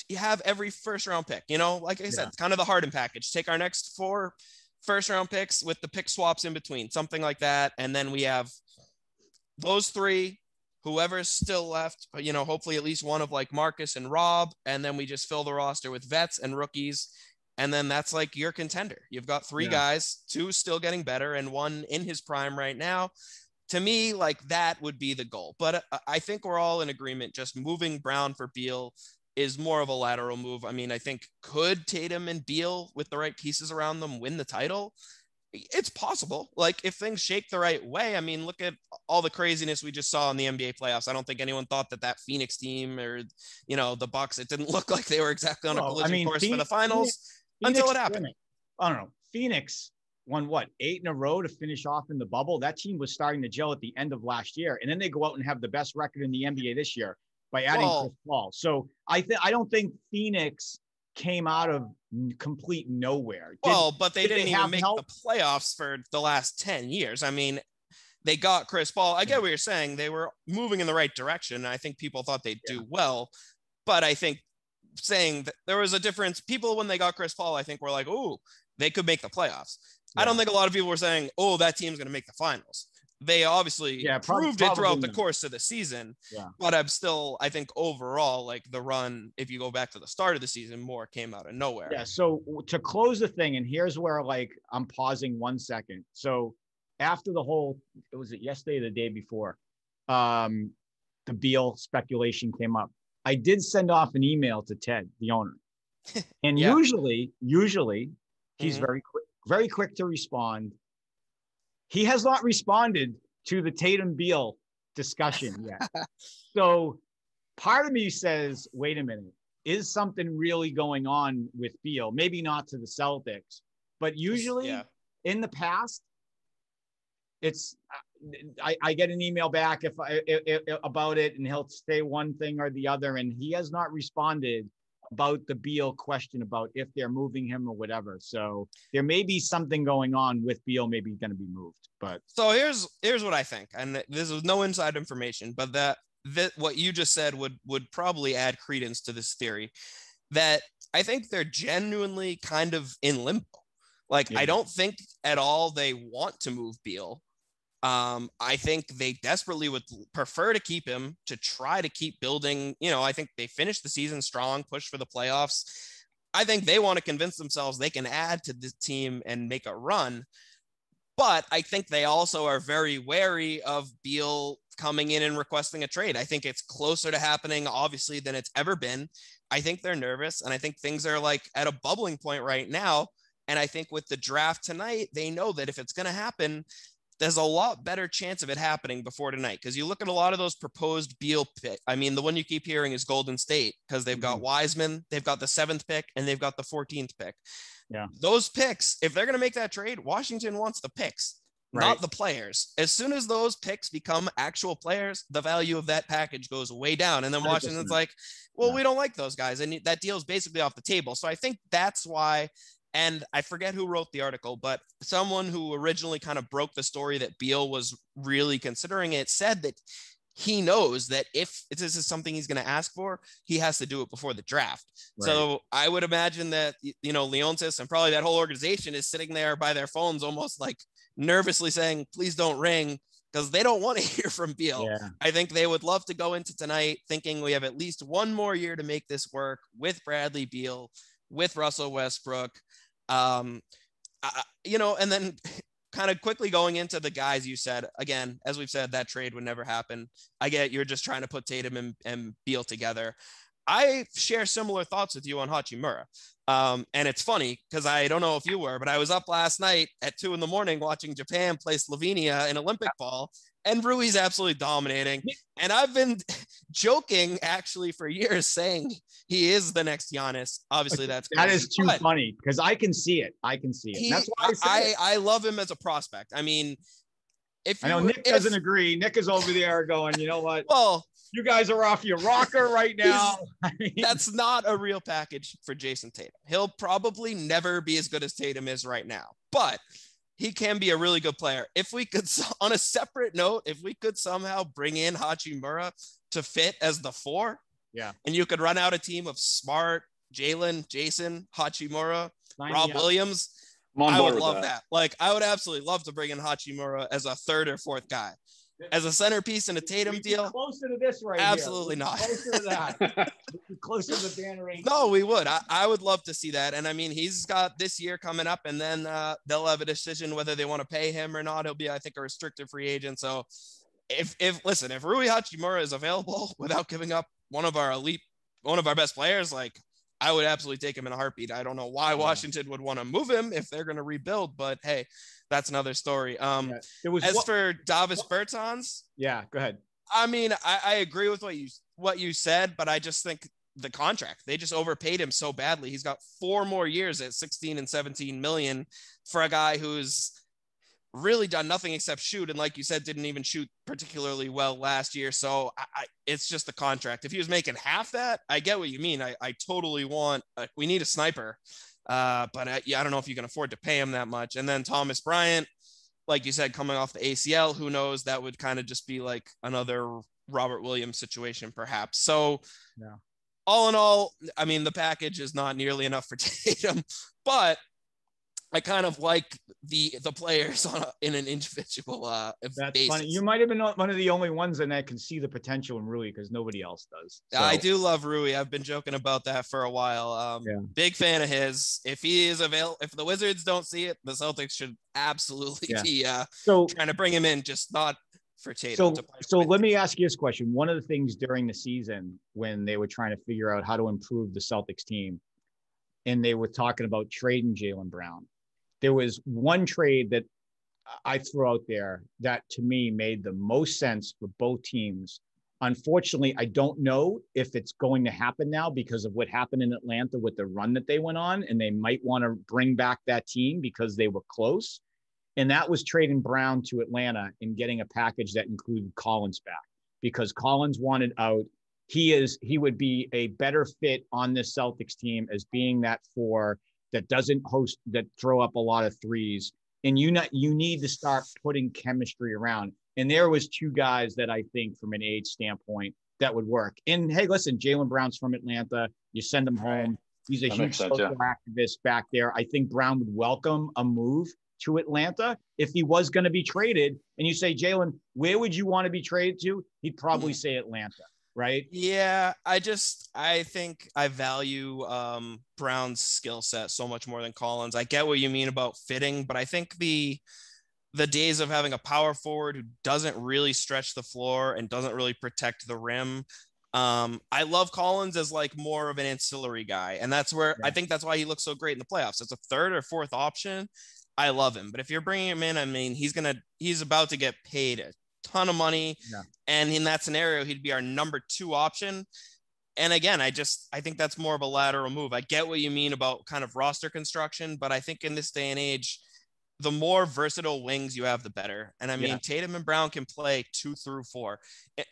you have every first round pick, you know, like I yeah. said, it's kind of the Harden package, take our next four first round picks with the pick swaps in between, something like that. And then we have those three, whoever's still left, you know, hopefully at least one of like Marcus and Rob. And then we just fill the roster with vets and rookies. And then that's like your contender. You've got three yeah. guys, two still getting better and one in his prime right now. To me, like that would be the goal. But I think we're all in agreement. Just moving Brown for Beal is more of a lateral move. I mean, I think could Tatum and Beal with the right pieces around them win the title? It's possible. Like if things shake the right way, I mean, look at all the craziness we just saw in the N B A playoffs. I don't think anyone thought that that Phoenix team or, you know, the Bucks, it didn't look like they were exactly on well, a collision I mean, course Phoenix- for the finals. Phoenix until it happened. Winning. I don't know. Phoenix won what, eight in a row to finish off in the bubble. That team was starting to gel at the end of last year. And then they go out and have the best record in the N B A this year by adding well, Chris Paul. So I think, I don't think Phoenix came out of complete nowhere. Did, well, but they did didn't they even make help? the playoffs for the last ten years. I mean, They got Chris Paul. I get what you're saying. They were moving in the right direction. I think people thought they'd yeah. do well, but I think saying that there was a difference. People, when they got Chris Paul, I think were like, oh, they could make the playoffs. Yeah. I don't think a lot of people were saying, oh, that team's going to make the finals. They obviously yeah, probably, proved it throughout the course of the season, yeah. but I'm still, I think overall, like the run, if you go back to the start of the season, more came out of nowhere. Yeah. So to close the thing, and here's where like, I'm pausing one second. So after the whole, it was it yesterday, or the day before, um, the Beal speculation came up. I did send off an email to Ted, the owner. And yeah. usually, usually he's mm-hmm. very quick, very quick to respond. He has not responded to the Tatum Beal discussion yet. So part of me says, wait a minute, is something really going on with Beal? Maybe not to the Celtics, but usually yeah. in the past, it's I, I get an email back if I if, if, about it, and he'll say one thing or the other. And he has not responded about the Beal question, about if they're moving him or whatever. So there may be something going on with Beal, maybe going to be moved. But so here's here's what I think, and this is no inside information, but that that what you just said would would probably add credence to this theory. That I think they're genuinely kind of in limbo. Like yeah. I don't think at all they want to move Beal. Um, I think they desperately would prefer to keep him, to try to keep building. You know, I think they finished the season strong, push for the playoffs. I think they want to convince themselves they can add to this team and make a run. But I think they also are very wary of Beal coming in and requesting a trade. I think it's closer to happening, obviously, than it's ever been. I think they're nervous, and I think things are like at a bubbling point right now. And I think with the draft tonight, they know that if it's going to happen, there's a lot better chance of it happening before tonight, because you look at a lot of those proposed Beal pick. I mean, the one you keep hearing is Golden State, because they've got mm-hmm. Wiseman, they've got the seventh pick, and they've got the fourteenth pick. Yeah, those picks, if they're going to make that trade, Washington wants the picks, right. not the players. As soon as those picks become actual players, the value of that package goes way down. And then Washington's like, well, yeah. we don't like those guys. And that deal's basically off the table. So I think that's why. And I forget who wrote the article, but someone who originally kind of broke the story that Beal was really considering it said that he knows that if this is something he's going to ask for, he has to do it before the draft. Right. So I would imagine that, you know, Leontis and probably that whole organization is sitting there by their phones, almost like nervously saying, please don't ring, because they don't want to hear from Beal. Yeah. I think they would love to go into tonight thinking we have at least one more year to make this work with Bradley Beal, with Russell Westbrook, um, uh, you know, and then kind of quickly going into the guys you said, again, as we've said, that trade would never happen. I get you're just trying to put Tatum and, and Beal together. I share similar thoughts with you on Hachimura. Um, and it's funny because I don't know if you were, but I was up last night at two in the morning watching Japan play Slovenia in Olympic ball, and Rui's absolutely dominating. And I've been joking actually for years saying he is the next Giannis. Obviously, that's that crazy, is too funny because I can see it. I can see it. He, that's why I, I, I love him as a prospect. I mean, if you, I know Nick if, doesn't agree, Nick is over there going, you know what? Well, you guys are off your rocker right now. I mean, that's not a real package for Jason Tatum. He'll probably never be as good as Tatum is right now, but he can be a really good player. If we could, on a separate note, if we could somehow bring in Hachimura to fit as the four, yeah, and you could run out a team of Smart, Jaylen, Jason, Hachimura, Sign Rob Williams, I would love that. that. Like, I would absolutely love to bring in Hachimura as a third or fourth guy. As a centerpiece in a Tatum We'd deal, closer to this right absolutely here. not. Closer to that, closer to the banner. No, we would. I, I would love to see that. And I mean, he's got this year coming up, and then uh, they'll have a decision whether they want to pay him or not. He'll be, I think, a restricted free agent. So, if if listen, if Rui Hachimura is available without giving up one of our elite, one of our best players, like I would absolutely take him in a heartbeat. I don't know why Washington would want to move him if they're going to rebuild, but hey, that's another story. Um, yeah. it was, as what, for Davis Bertāns, yeah, go ahead. I mean, I, I agree with what you what you said, but I just think the contract, they just overpaid him so badly. He's got four more years at sixteen and seventeen million for a guy who's really done nothing except shoot, and like you said, didn't even shoot particularly well last year. So I, I, it's just the contract. If he was making half that, I get what you mean. I, I totally want uh, we need a sniper, uh but I, yeah, I don't know if you can afford to pay him that much. And then Thomas Bryant, like you said, coming off the A C L, who knows, that would kind of just be like another Robert Williams situation perhaps. So yeah. All in all, I mean, the package is not nearly enough for Tatum, but I kind of like the the players on a, in an individual uh, That's basis. Funny. You might have been one of the only ones in that can see the potential in Rui because nobody else does. So. I do love Rui. I've been joking about that for a while. Um, yeah. Big fan of his. If he is available, if the Wizards don't see it, the Celtics should absolutely yeah. be uh, so, trying to bring him in, just not for Tatum. So, to play so with. Let me ask you this question. One of the things during the season when they were trying to figure out how to improve the Celtics team, and they were talking about trading Jaylen Brown. There was one trade that I threw out there that to me made the most sense for both teams. Unfortunately, I don't know if it's going to happen now because of what happened in Atlanta with the run that they went on, and they might want to bring back that team because they were close. And that was trading Brown to Atlanta and getting a package that included Collins back because Collins wanted out. He is, he would be a better fit on this Celtics team as being that four that doesn't host, that throw up a lot of threes, and you not, you need to start putting chemistry around. And there was two guys that I think from an age standpoint that would work. And hey, listen, Jaylen Brown's from Atlanta. You send him home. He's a that huge sense, social yeah. activist back there. I think Brown would welcome a move to Atlanta if he was going to be traded. And you say, Jaylen, where would you want to be traded to? He'd probably say Atlanta. Right. Yeah. I just, I think I value um, Brown's skill set so much more than Collins. I get what you mean about fitting, but I think the, the days of having a power forward who doesn't really stretch the floor and doesn't really protect the rim. Um, I love Collins as like more of an ancillary guy. And that's where yeah. I think that's why he looks so great in the playoffs. It's a third or fourth option. I love him, but if you're bringing him in, I mean, he's going to, he's about to get paid it. Ton of money yeah. and in that scenario he'd be our number two option. And again, I just I think that's more of a lateral move. I get what you mean about kind of roster construction, but I think in this day and age the more versatile wings you have the better. And I mean yeah. Tatum and Brown can play two through four.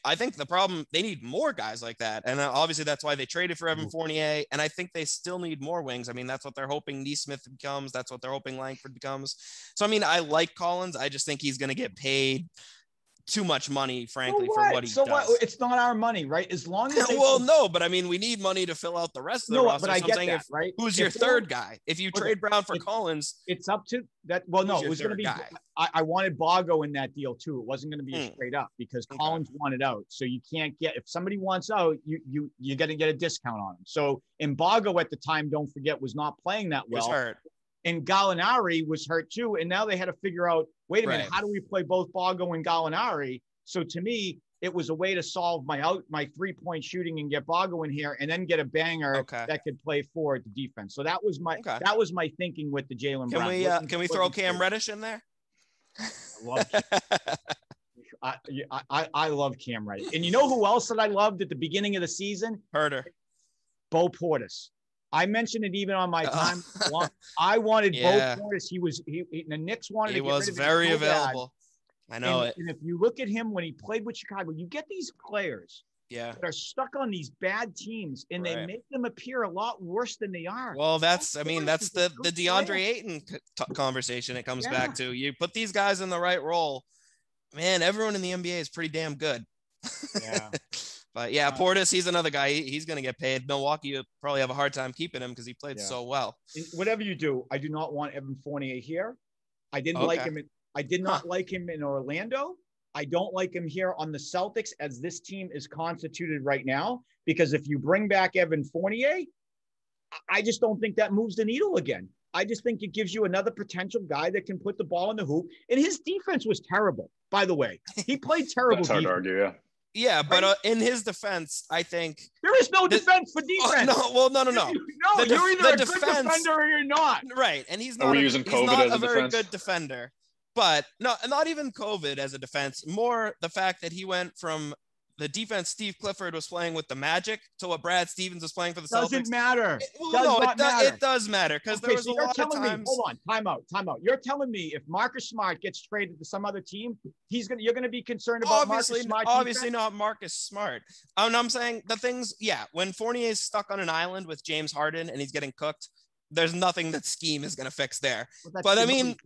I think the problem, they need more guys like that, and obviously that's why they traded for Evan Fournier, and I think they still need more wings. I mean, that's what they're hoping Neesmith becomes, that's what they're hoping Langford becomes. So I mean, I like Collins, I just think he's going to get paid too much money, frankly, so what? for what he so does. So what? It's not our money, right? As long as they well, can... no, but I mean, we need money to fill out the rest of the no, roster. But I get that, if, right? Who's if your third guy? If you trade Brown for it, Collins, it's up to that. Well, no, it was going to be. Guy? I, I wanted Boggo in that deal too. It wasn't going to be mm. straight up because okay. Collins wanted out, so you can't get if somebody wants out, you you you got to get a discount on him. So, and Boggo at the time, don't forget, was not playing that well. He was hurt. And Gallinari was hurt too. And now they had to figure out, wait a right. minute, how do we play both Boggo and Gallinari? So to me, it was a way to solve my out, my three-point shooting and get Boggo in here and then get a banger okay. that could play forward to defense. So that was my okay. that was my thinking with the Jaylen Brown. We, uh, can we throw Cam forward. Reddish in there? I love I, I, I love Cam Reddish. And you know who else that I loved at the beginning of the season? Herder. Bo Portis. I mentioned it even on my time. I wanted yeah. Bo Portis. He was he, he the Knicks wanted. He to get was rid of very him so available. Bad. I know and, it. And if you look at him when he played with Chicago, you get these players yeah. that are stuck on these bad teams, and right. they make them appear a lot worse than they are. Well, that's I mean that's the the DeAndre Ayton conversation. It comes yeah. back to you put these guys in the right role. Man, everyone in the N B A is pretty damn good. Yeah. But yeah, Portis, he's another guy. He's going to get paid. Milwaukee will probably have a hard time keeping him because he played yeah. so well. Whatever you do, I do not want Evan Fournier here. I didn't okay. like him. In, I did not huh. like him in Orlando. I don't like him here on the Celtics as this team is constituted right now. Because if you bring back Evan Fournier, I just don't think that moves the needle again. I just think it gives you another potential guy that can put the ball in the hoop. And his defense was terrible, by the way. He played terrible That's hard defense. to argue, yeah. Yeah, but uh, in his defense, I think there is no defense the, for defense. Oh, no, well, no, no, no. No, de- you're either a defense, good defender or you're not. Right, and he's not. Are we a, using he's COVID not as a, a very defense? good defender, but no, not even COVID as a defense. More the fact that he went from the defense Steve Clifford was playing with the Magic to what Brad Stevens was playing for the Celtics. Doesn't matter. It, well, does no, it, do, matter. it does matter because okay, there was so a lot of times. Me, hold on, time out, time out. You're telling me if Marcus Smart gets traded to some other team, he's gonna you're gonna be concerned about obviously, Marcus Smart. Obviously defense? not Marcus Smart. Um, I'm saying the things. Yeah, when Fournier is stuck on an island with James Harden and he's getting cooked, there's nothing that scheme is gonna fix there. Well, but I mean. Reason.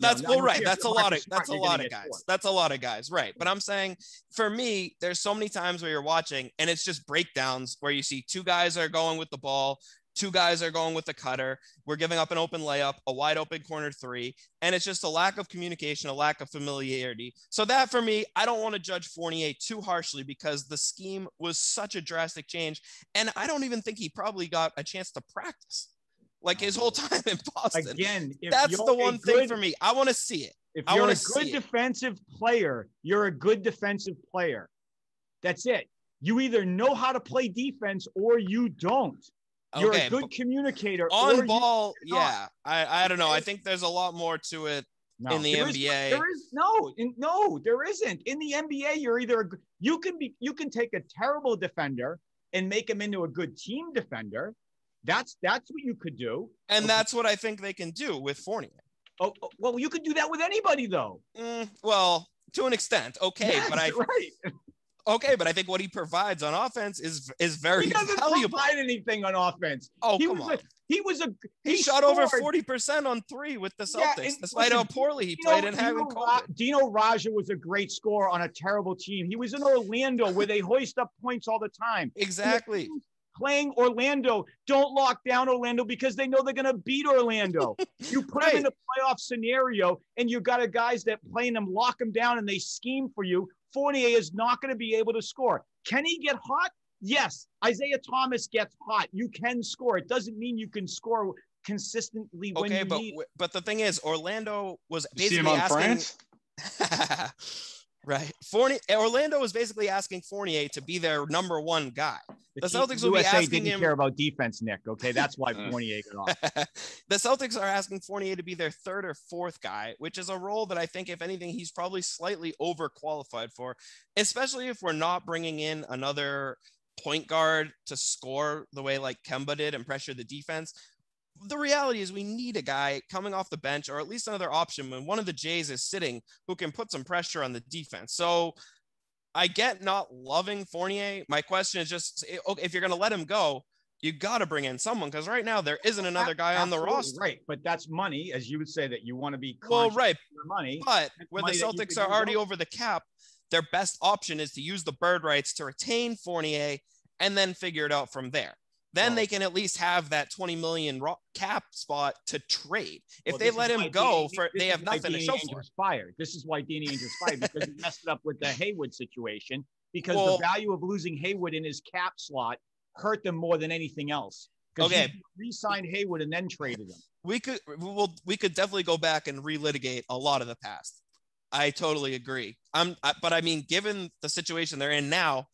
That's well, right. That's a lot of that's a lot of guys. That's a lot of guys, right? But I'm saying, for me, there's so many times where you're watching and it's just breakdowns where you see two guys are going with the ball, two guys are going with the cutter. We're giving up an open layup, a wide open corner three, and it's just a lack of communication, a lack of familiarity. So that, for me, I don't want to judge Fournier too harshly because the scheme was such a drastic change, and I don't even think he probably got a chance to practice. Like his whole time in Boston. Again, if that's the one good, thing for me. I want to see it. If I you're a good defensive it. player, you're a good defensive player. That's it. You either know how to play defense or you don't. You're okay, a good communicator. On or ball, yeah. I, I don't know. I think there's a lot more to it no. in the there N B A. Is, there is no, in, no, there isn't. In the N B A, you're either a, you can be you can take a terrible defender and make him into a good team defender. That's that's what you could do. And that's what I think they can do with Fournier. Oh, oh well, you could do that with anybody, though. Mm, well, to an extent. Okay. Yes, but I right. Okay, but I think what he provides on offense is is very he doesn't valuable. Provide anything on offense. Oh, he come was on. A, he was a he, he shot scored. over forty percent on three with the Celtics. Yeah, That's why how poorly he Dino, played in having COVID. Dino Raja was a great scorer on a terrible team. He was in Orlando where they hoist up points all the time. Exactly. Playing Orlando, don't lock down Orlando because they know they're going to beat Orlando. You put right. them in a playoff scenario and you got a guys that playing them, lock them down and they scheme for you. Fournier is not going to be able to score. Can he get hot? Yes. Isaiah Thomas gets hot. You can score. It doesn't mean you can score consistently when okay, you but, need it. But the thing is, Orlando was basically you see him on France? Right. Fournier, Orlando was basically asking Fournier to be their number one guy. The, the Celtics will be asking didn't him. Care about defense, Nick. Okay, that's why Fournier got off. The Celtics are asking Fournier to be their third or fourth guy, which is a role that I think, if anything, he's probably slightly overqualified for, especially if we're not bringing in another point guard to score the way like Kemba did and pressure the defense. The reality is we need a guy coming off the bench or at least another option when one of the Jays is sitting who can put some pressure on the defense. So I get not loving Fournier. My question is just, if you're going to let him go, you got to bring in someone because right now there isn't another guy Absolutely on the roster. Right. But that's money, as you would say, that you want to be well, right. of your money. But when money the Celtics are already over the cap, their best option is to use the bird rights to retain Fournier and then figure it out from there. Then they can at least have that twenty million cap spot to trade. If well, they let him go, Danny, for they have nothing to show for. Fired. This is why Danny Ainge is fired because he messed it up with the Hayward situation because well, the value of losing Hayward in his cap slot hurt them more than anything else. Okay, re-signed Hayward and then traded him. We could well we could definitely go back and relitigate a lot of the past. I totally agree. I'm I, but I mean, given the situation they're in now,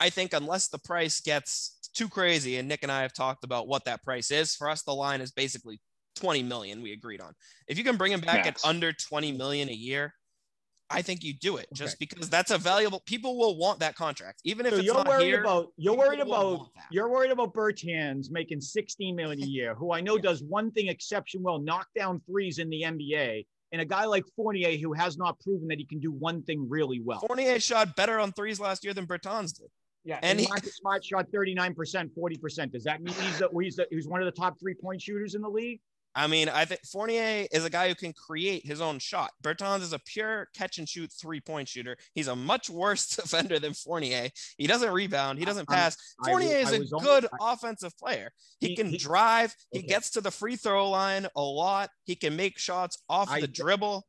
I think unless the price gets too crazy. And Nick and I have talked about what that price is for us. The line is basically twenty million. We agreed on, if you can bring him back yes. at under twenty million a year, I think you do it okay. just because that's a valuable, people will want that contract. Even if so it's you're not worried here, about, you're worried about, you're worried about Bertāns making sixteen million a year, who I know yeah. does one thing exception. Well, knock down threes in the N B A. And a guy like Fournier, who has not proven that he can do one thing really well. Fournier shot better on threes last year than Bertāns did. Yeah, and, and Marcus Smart shot thirty-nine percent, forty percent. Does that mean he's, the, he's, the, he's one of the top three-point shooters in the league? I mean, I think Fournier is a guy who can create his own shot. Bertāns is a pure catch-and-shoot three-point shooter. He's a much worse defender than Fournier. He doesn't rebound. He doesn't pass. I, I, Fournier I, I is a only, good I, offensive player. He, he can he, drive. He okay. gets to the free-throw line a lot. He can make shots off I, the dribble.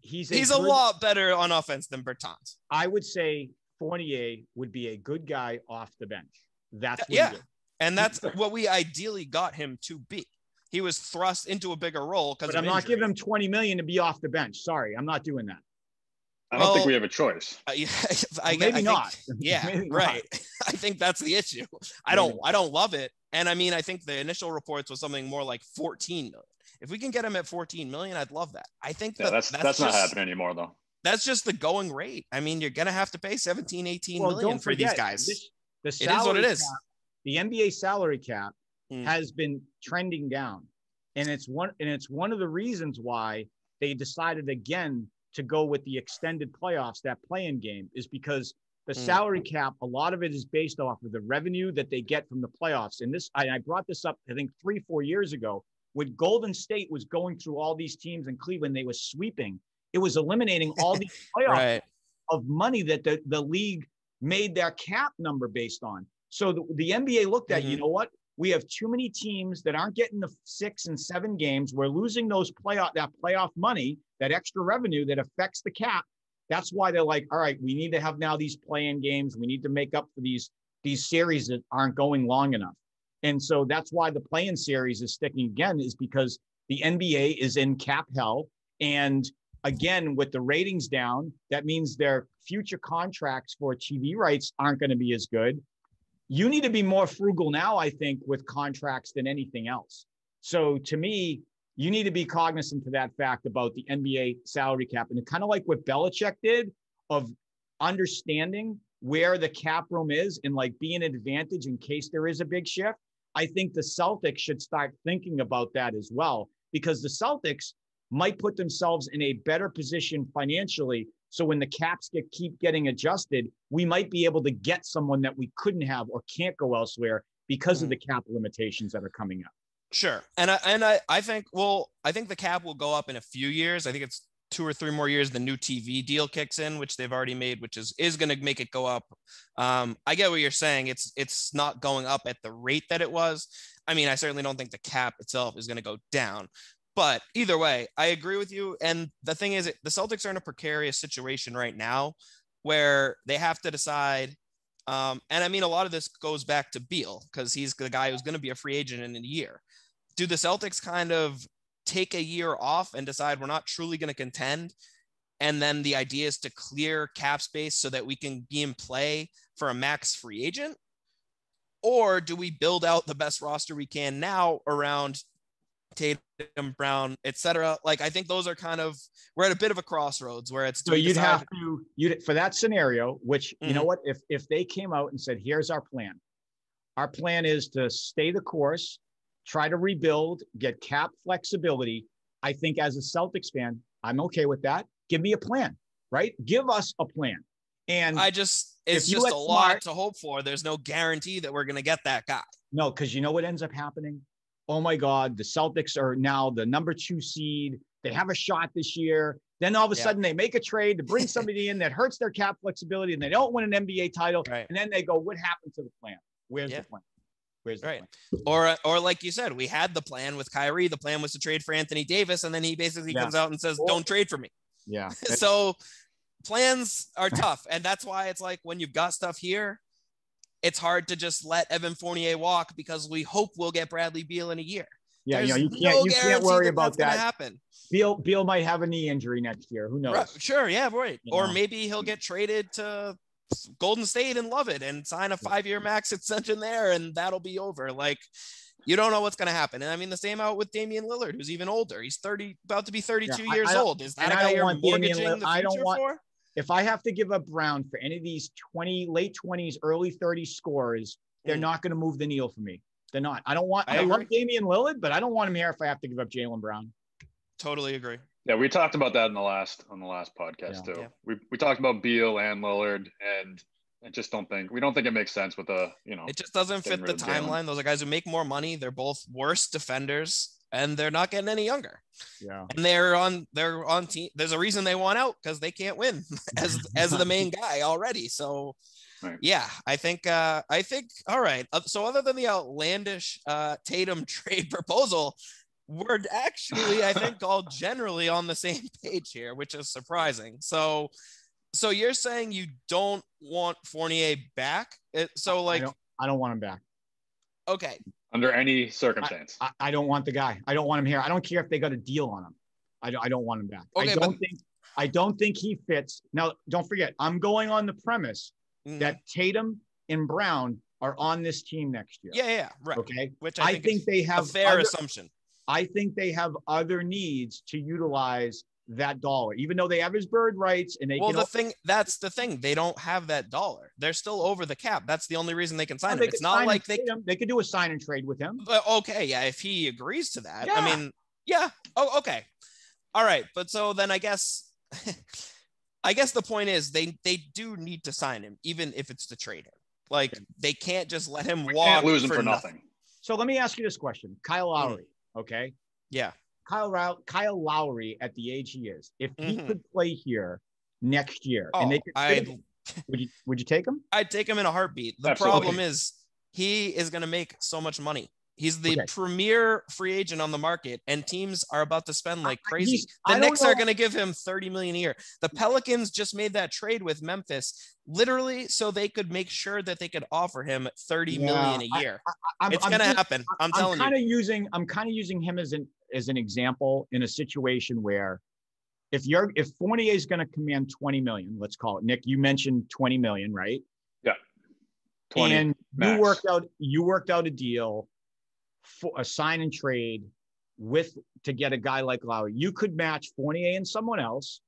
He's a, he's good, a lot better on offense than Bertāns. I would say Fournier would be a good guy off the bench. That's what yeah, and that's what we ideally got him to be. He was thrust into a bigger role because I'm injury. Not giving him twenty million to be off the bench. Sorry, I'm not doing that. I don't well, think we have a choice. I, I, Maybe I think, not. Yeah, Maybe right. Not. I think that's the issue. I don't. Maybe. I don't love it. And I mean, I think the initial reports was something more like fourteen million. If we can get him at fourteen million, I'd love that. I think yeah, that, that's that's, that's just, not happening anymore though. That's just the going rate. I mean, you're going to have to pay seventeen, eighteen well, million for forget, these guys. This, the it is what it is. Cap, the N B A salary cap mm. has been trending down. And it's one and it's one of the reasons why they decided again to go with the extended playoffs, that play-in game, is because the mm. salary cap, a lot of it is based off of the revenue that they get from the playoffs. And this I, I brought this up, I think, three, four years ago, when Golden State was going through all these teams in Cleveland, they were sweeping. It was eliminating all these playoffs right. of money that the, the league made their cap number based on. So the, the N B A looked at, mm-hmm. you know what? We have too many teams that aren't getting the six and seven games. We're losing those playoff, that playoff money, that extra revenue that affects the cap. That's why they're like, all right, we need to have now these play-in games. We need to make up for these, these series that aren't going long enough. And so that's why the play-in series is sticking again, is because the N B A is in cap hell. And again, with the ratings down, that means their future contracts for T V rights aren't going to be as good. You need to be more frugal now, I think, with contracts than anything else. So to me, you need to be cognizant to that fact about the N B A salary cap. And kind of like what Belichick did, of understanding where the cap room is and like being an advantage in case there is a big shift. I think the Celtics should start thinking about that as well, because the Celtics might put themselves in a better position financially. So when the caps get, keep getting adjusted, we might be able to get someone that we couldn't have or can't go elsewhere because mm-hmm. of the cap limitations that are coming up. Sure. And I, and I, I think, well, I think the cap will go up in a few years. I think it's two or three more years. The new T V deal kicks in, which they've already made, which is, is going to make it go up. Um, I get what you're saying. It's, it's not going up at the rate that it was. I mean, I certainly don't think the cap itself is going to go down. But either way, I agree with you. And the thing is, the Celtics are in a precarious situation right now where they have to decide. Um, and I mean, a lot of this goes back to Beal, because he's the guy who's going to be a free agent in a year. Do the Celtics kind of take a year off and decide we're not truly going to contend? And then the idea is to clear cap space so that we can be in play for a max free agent? Or do we build out the best roster we can now around Tatum, Brown, et cetera? Like, I think those are kind of, we're at a bit of a crossroads where it's. So you'd decide. have to, you'd for that scenario, which, mm-hmm. you know what, if if they came out and said, here's our plan. Our plan is to stay the course, try to rebuild, get cap flexibility. I think as a Celtics fan, I'm okay with that. Give me a plan, right? Give us a plan. And I just, it's just a smart, lot to hope for. There's no guarantee that we're going to get that guy. No, because you know what ends up happening? Oh my God, the Celtics are now the number two seed. They have a shot this year. Then all of a yeah. sudden they make a trade to bring somebody in that hurts their cap flexibility and they don't win an N B A title. Right. And then they go, what happened to the plan? Where's yeah. the plan? Where's the right. plan? Or, or like you said, we had the plan with Kyrie. The plan was to trade for Anthony Davis. And then he basically yeah. comes out and says, don't trade for me. Yeah. So plans are tough. And that's why it's like, when you've got stuff here, it's hard to just let Evan Fournier walk because we hope we'll get Bradley Beal in a year. Yeah, you, know, you can't, no you can't worry that about that. Happen. Beal, Beal might have a knee injury next year. Who knows? Right. Sure, yeah, right. You or know. maybe he'll get traded to Golden State and love it and sign a five-year max extension there, and that'll be over. Like, you don't know what's going to happen. And I mean, the same out with Damian Lillard, who's even older. He's thirty, about to be thirty-two yeah, years I, I old. Is that a guy you're mortgaging Damian Lillard, the future I don't want- for? If I have to give up Brown for any of these twenty, late twenties, early thirties scorers, they're mm. not going to move the needle for me. They're not. I don't want, I, I love Damian Lillard, but I don't want him here if I have to give up Jaylen Brown. Totally agree. Yeah. We talked about that in the last, on the last podcast yeah. too. Yeah. We we talked about Beal and Lillard, and I just don't think, we don't think it makes sense with the, you know, it just doesn't fit the timeline. Jaylen. Those are guys who make more money. They're both worse defenders. And they're not getting any younger. Yeah. And they're on, they're on team. There's a reason they want out, because they can't win as, as the main guy already. So right. yeah, I think, uh, I think, all right. So other than the outlandish uh, Tatum trade proposal, we're actually, I think all generally on the same page here, which is surprising. So, so you're saying you don't want Fournier back. It, so like, I don't, I don't want him back. Okay. Under any circumstance. I, I, I don't want the guy. I don't want him here. I don't care if they got a deal on him. I don't, I don't want him back. Okay, I don't but... think I don't think he fits. Now, don't forget, I'm going on the premise mm. that Tatum and Brown are on this team next year. Yeah, yeah, right. Okay. Which I, I think, think they have a fair other, assumption. I think they have other needs to utilize that dollar, even though they have his bird rights and they well, the all- thing that's the thing, they don't have that dollar, they're still over the cap. That's the only reason they can sign no, they him. It's not like they him. They could do a sign and trade with him, but okay, yeah, if he agrees to that, yeah. I mean, yeah, oh, okay, all right, but so then I guess, I guess the point is they they do need to sign him, even if it's to trade him. Like okay. they can't just let him we walk, lose him for, for nothing. nothing. So let me ask you this question, Kyle Lowry, mm. okay, Yeah. Kyle Row- Kyle Lowry at the age he is, if he mm-hmm. could play here next year, oh, and they could, him, would you would you take him? I'd take him in a heartbeat. The Absolutely. problem is he is going to make so much money. He's the okay. premier free agent on the market, and teams are about to spend like crazy. The Knicks know. are going to give him thirty million dollars a year. The Pelicans just made that trade with Memphis, literally, so they could make sure that they could offer him thirty yeah, million a year. I, I, I'm, it's going to happen. I'm, I'm telling kinda you. Using, I'm kind of using him as an as an example in a situation where, if you're if Fournier is going to command twenty million dollars, let's call it. Nick, you mentioned twenty million dollars, right? Yeah. twenty and max. you worked out you worked out a deal. For a sign and trade with to get a guy like Lowry, you could match Fournier and someone else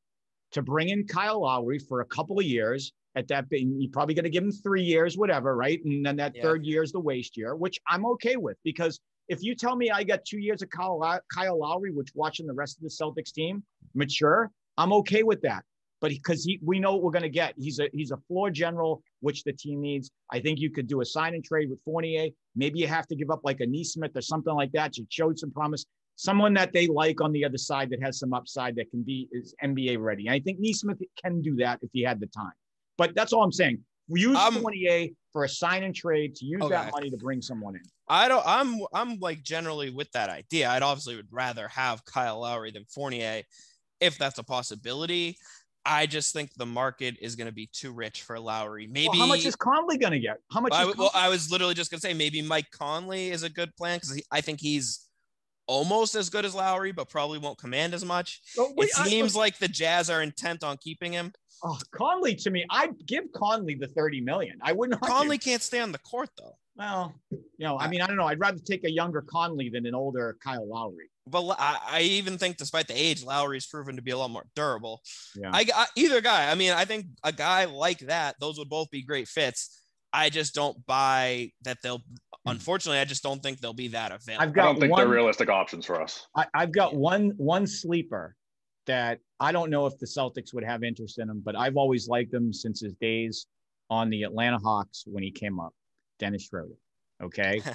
to bring in Kyle Lowry for a couple of years. At that, you're probably going to give him three years, whatever, right? And then that yeah. third year is the waste year, which I'm okay with, because if you tell me I got two years of Kyle, Kyle Lowry, which watching the rest of the Celtics team mature, I'm okay with that. But because he, we know what we're going to get. He's a he's a floor general, which the team needs. I think you could do a sign and trade with Fournier. Maybe you have to give up like a Nesmith or something like that. You showed some promise. Someone that they like on the other side that has some upside that can be is N B A ready. And I think Nesmith can do that if he had the time. But that's all I'm saying. Use um, Fournier for a sign and trade to use okay. that money to bring someone in. I don't. I'm I'm like generally with that idea. I'd obviously would rather have Kyle Lowry than Fournier, if that's a possibility. I just think the market is going to be too rich for Lowry. Maybe well, how much is Conley going to get? How much? I, is well, I was literally just going to say maybe Mike Conley is a good plan, because I think he's almost as good as Lowry, but probably won't command as much. Oh, wait, it seems I, like the Jazz are intent on keeping him. Oh, Conley to me, I'd give Conley the thirty million. I wouldn't. Conley argue. can't stay on the court though. Well, you know, I mean, I don't know. I'd rather take a younger Conley than an older Kyle Lowry. But I, I even think, despite the age, Lowry's proven to be a lot more durable. Yeah. I, I either guy. I mean, I think a guy like that, those would both be great fits. I just don't buy that they'll. Unfortunately, I just don't think they'll be that available. I've got I don't think one, they're realistic options for us. I, I've got yeah. one one sleeper that I don't know if the Celtics would have interest in him, but I've always liked him since his days on the Atlanta Hawks when he came up. Dennis Schroeder. Okay. yeah.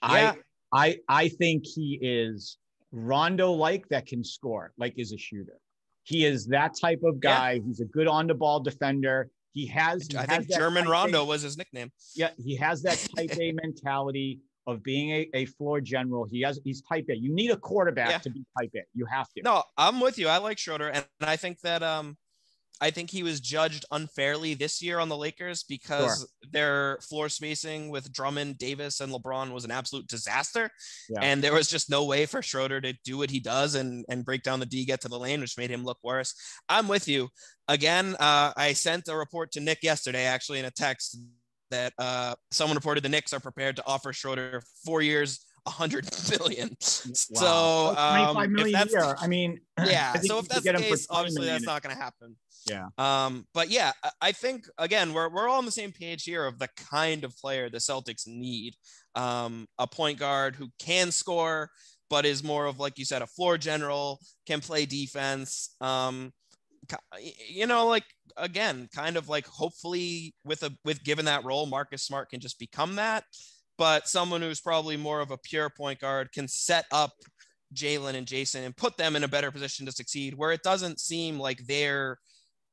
I I I think he is Rondo like that can score, like is a shooter. He is that type of guy. Yeah. He's a good on the ball defender. He has he I has think German Rondo a, was his nickname. Yeah, he has that type A mentality of being a, a floor general. He has he's type A. You need a quarterback yeah. to be type A. You have to. No, I'm with you. I like Schroeder, and I think that um I think he was judged unfairly this year on the Lakers because sure. their floor spacing with Drummond, Davis, and LeBron was an absolute disaster. Yeah. And there was just no way for Schroeder to do what he does and, and break down the D, get to the lane, which made him look worse. I'm with you. Again, uh, I sent a report to Nick yesterday, actually, in a text that uh, someone reported the Knicks are prepared to offer Schroeder four years, one hundred million. Wow. So um, twenty-five million if that's a year. I mean, yeah. I so if that's the case, obviously that's not going to happen. Yeah. Um, but yeah, I think again, we're, we're all on the same page here of the kind of player the Celtics need. Um, a point guard who can score, but is more of, like you said, a floor general, can play defense. Um, you know, like, again, kind of like, hopefully with a, with given that role, Marcus Smart can just become that, but someone who's probably more of a pure point guard can set up Jaylen and Jason and put them in a better position to succeed, where it doesn't seem like they're,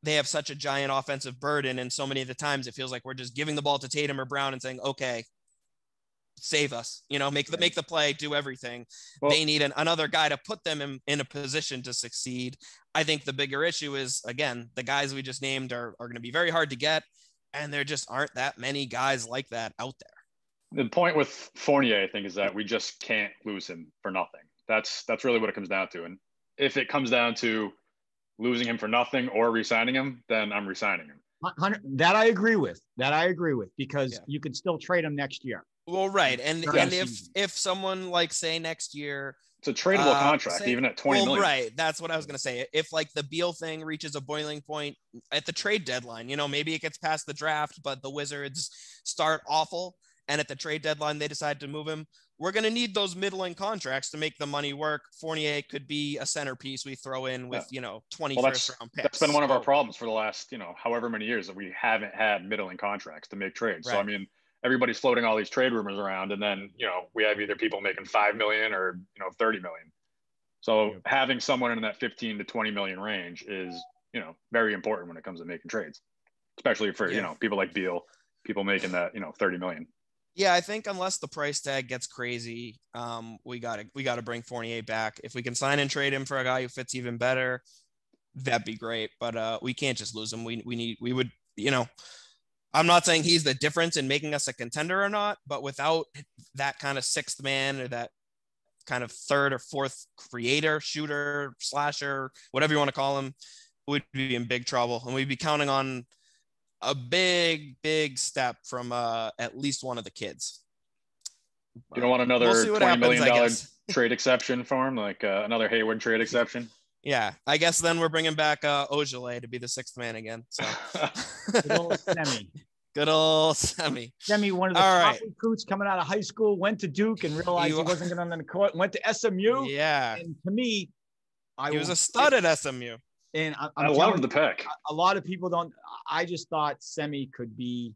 they have such a giant offensive burden. And so many of the times it feels like we're just giving the ball to Tatum or Brown and saying, okay, save us, you know, make the, make the play, do everything. Well, they need an, another guy to put them in, in a position to succeed. I think the bigger issue is, again, the guys we just named are, are going to be very hard to get. And there just aren't that many guys like that out there. The point with Fournier, I think, is that we just can't lose him for nothing. That's, that's really what it comes down to. And if it comes down to losing him for nothing or re-signing him, then I'm re-signing him. That I agree with. That I agree with, because yeah. you could still trade him next year. Well, right. And yeah. and if if someone, like, say next year, it's a tradable uh, contract, say, even at twenty well, million. Right. That's what I was going to say. If, like, the Beal thing reaches a boiling point at the trade deadline, you know, maybe it gets past the draft, but the Wizards start awful, and at the trade deadline they decide to move him, we're going to need those middling contracts to make the money work. Fournier could be a centerpiece we throw in with, yeah. you know, twenty well, first round picks. That's been one of our problems for the last, you know, however many years that we haven't had middling contracts to make trades. Right. So, I mean, everybody's floating all these trade rumors around, and then, you know, we have either people making five million or, you know, thirty million. So yep. having someone in that fifteen to twenty million range is, you know, very important when it comes to making trades, especially for, yeah. you know, people like Beal, people making that, you know, thirty million. Yeah, I think unless the price tag gets crazy, um, we got to we got to bring Fournier back. If we can sign and trade him for a guy who fits even better, that'd be great. But uh, we can't just lose him. We we need we would you know, I'm not saying he's the difference in making us a contender or not, but without that kind of sixth man or that kind of third or fourth creator, shooter, slasher, whatever you want to call him, we'd be in big trouble, and we'd be counting on a big, big step from uh, at least one of the kids. You don't want another we'll twenty million dollars trade exception for him, like uh, another Hayward trade exception. Yeah, I guess then we're bringing back uh, Ogilvy to be the sixth man again. So. Good old Semi. Good old Semi. Semi, one of the All top right. recruits coming out of high school, went to Duke and realized he, he wasn't going to on the court, went to S M U. Yeah. And to me, I he was a stud at S M U. And I, I love the pick. A lot of people don't. I just thought Semi could be,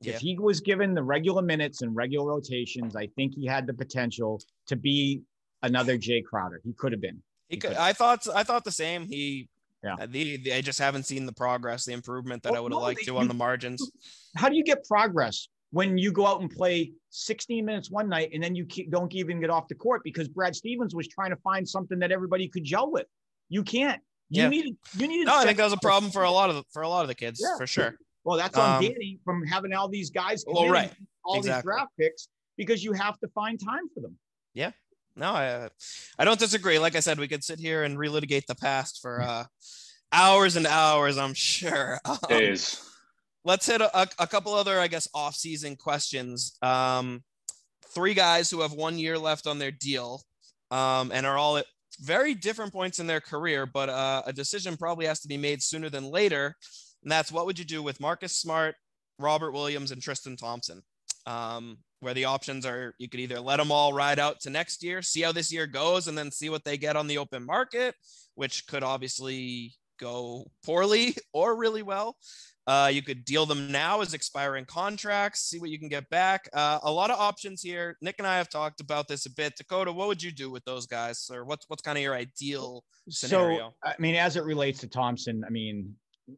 yeah. if he was given the regular minutes and regular rotations, I think he had the potential to be another Jae Crowder. He could have been. He, he could. I thought. I thought the same. He. Yeah. Uh, the, the, I just haven't seen the progress, the improvement that well, I would have no, liked to you, on the margins. How do you get progress when you go out and play sixteen minutes one night and then you keep, don't even get off the court because Brad Stevens was trying to find something that everybody could gel with? You can't. You yeah. needed, you needed. No, I think that was a problem for a lot of the, for a lot of the kids yeah. for sure. Well, that's on um, Danny from having all these guys, well, right. all exactly. these draft picks, because you have to find time for them. Yeah, no, I, I don't disagree. Like I said, we could sit here and relitigate the past for uh, hours and hours, I'm sure. Um, Days. Let's hit a, a couple other, I guess, off-season questions. Um, three guys who have one year left on their deal, um, and are all at very different points in their career, but uh, a decision probably has to be made sooner than later. And that's what would you do with Marcus Smart, Robert Williams, and Tristan Thompson, um, where the options are, you could either let them all ride out to next year, see how this year goes, and then see what they get on the open market, which could obviously go poorly or really well. Uh, you could deal them now as expiring contracts, see what you can get back. Uh, a lot of options here. Nick and I have talked about this a bit. Dakota, what would you do with those guys? Or what's, what's kind of your ideal scenario? So, I mean, as it relates to Thompson, I mean,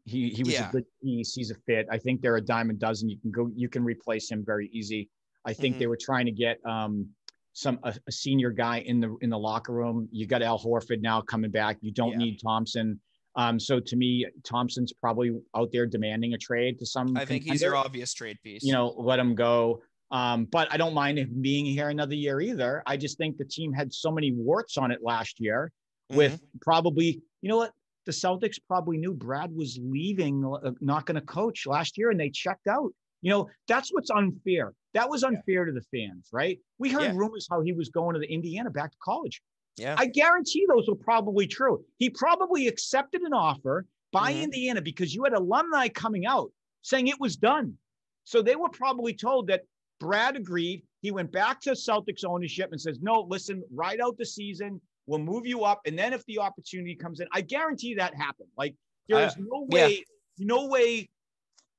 he, he was yeah. a good piece. He's a fit. I think they're a dime a dozen. You can go, you can replace him very easy. I think mm-hmm. they were trying to get um, some, a, a senior guy in the, in the locker room. You got Al Horford now coming back. You don't yeah. need Thompson. Um, so to me, Thompson's probably out there demanding a trade to some. I think contender. He's their obvious trade piece. You know, let him go. Um, but I don't mind him being here another year either. I just think the team had so many warts on it last year mm-hmm. with probably, you know what? The Celtics probably knew Brad was leaving, uh, not going to coach last year, and they checked out. You know, that's what's unfair. That was unfair yeah. to the fans, right? We heard yeah. rumors how he was going to the Indiana back to college. Yeah, I guarantee those were probably true. He probably accepted an offer by mm-hmm. Indiana because you had alumni coming out saying it was done. So they were probably told that Brad agreed. He went back to Celtics ownership and says, no, listen, ride out the season. We'll move you up. And then if the opportunity comes in, I guarantee that happened. Like there is uh, no way, yeah. no way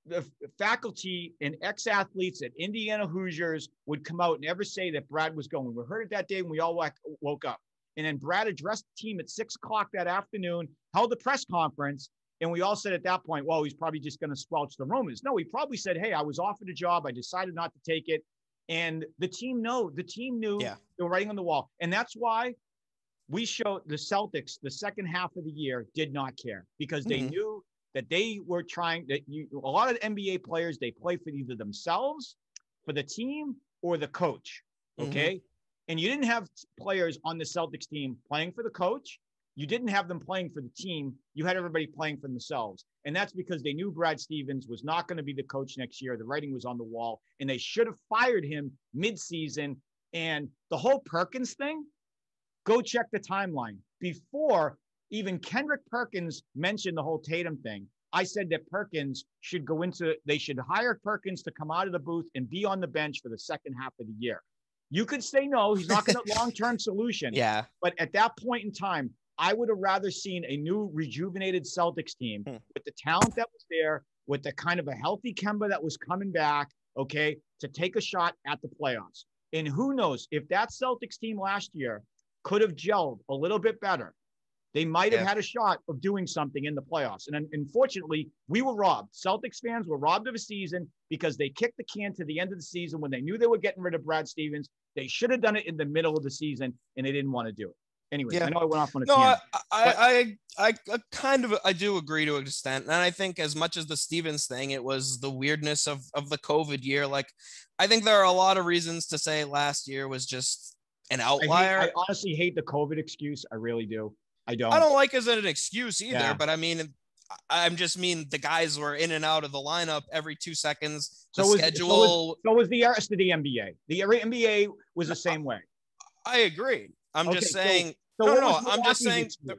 the faculty and ex-athletes at Indiana Hoosiers would come out and ever say that Brad was going. We heard it that day when we all woke up. And then Brad addressed the team at six o'clock that afternoon, held a press conference. And we all said at that point, well, he's probably just going to squelch the rumors. No, he probably said, hey, I was offered a job. I decided not to take it. And the team, no, the team knew yeah. they were writing on the wall. And that's why we showed the Celtics the second half of the year did not care because they mm-hmm. knew that they were trying that you, a lot of N B A players, they play for either themselves, for the team or the coach. Okay. Mm-hmm. And you didn't have players on the Celtics team playing for the coach. You didn't have them playing for the team. You had everybody playing for themselves. And that's because they knew Brad Stevens was not going to be the coach next year. The writing was on the wall, and they should have fired him midseason. And the whole Perkins thing, go check the timeline. Before even Kendrick Perkins mentioned the whole Tatum thing, I said that Perkins should go into – they should hire Perkins to come out of the booth and be on the bench for the second half of the year. You could say no, he's not going to long-term solution. Yeah. But at that point in time, I would have rather seen a new rejuvenated Celtics team hmm. with the talent that was there, with the kind of a healthy Kemba that was coming back, okay, to take a shot at the playoffs. And who knows if that Celtics team last year could have gelled a little bit better, they might have yeah. had a shot of doing something in the playoffs. And unfortunately, we were robbed. Celtics fans were robbed of a season because they kicked the can to the end of the season when they knew they were getting rid of Brad Stevens. They should have done it in the middle of the season, and they didn't want to do it. Anyways, yeah. I know I went off on a no, tangent. I, I, I, I kind of, I do agree to an extent. And I think as much as the Stevens thing, it was the weirdness of, of the COVID year. Like, I think there are a lot of reasons to say last year was just an outlier. I, hate, I honestly hate the COVID excuse. I really do. I don't. I don't like as an excuse either, yeah. but I mean, I'm just mean the guys were in and out of the lineup every two seconds. The so was, schedule. So was, so was the rest of the N B A. The N B A was the same way. I agree. I'm okay, just saying. So, so no, no, I'm just saying. The,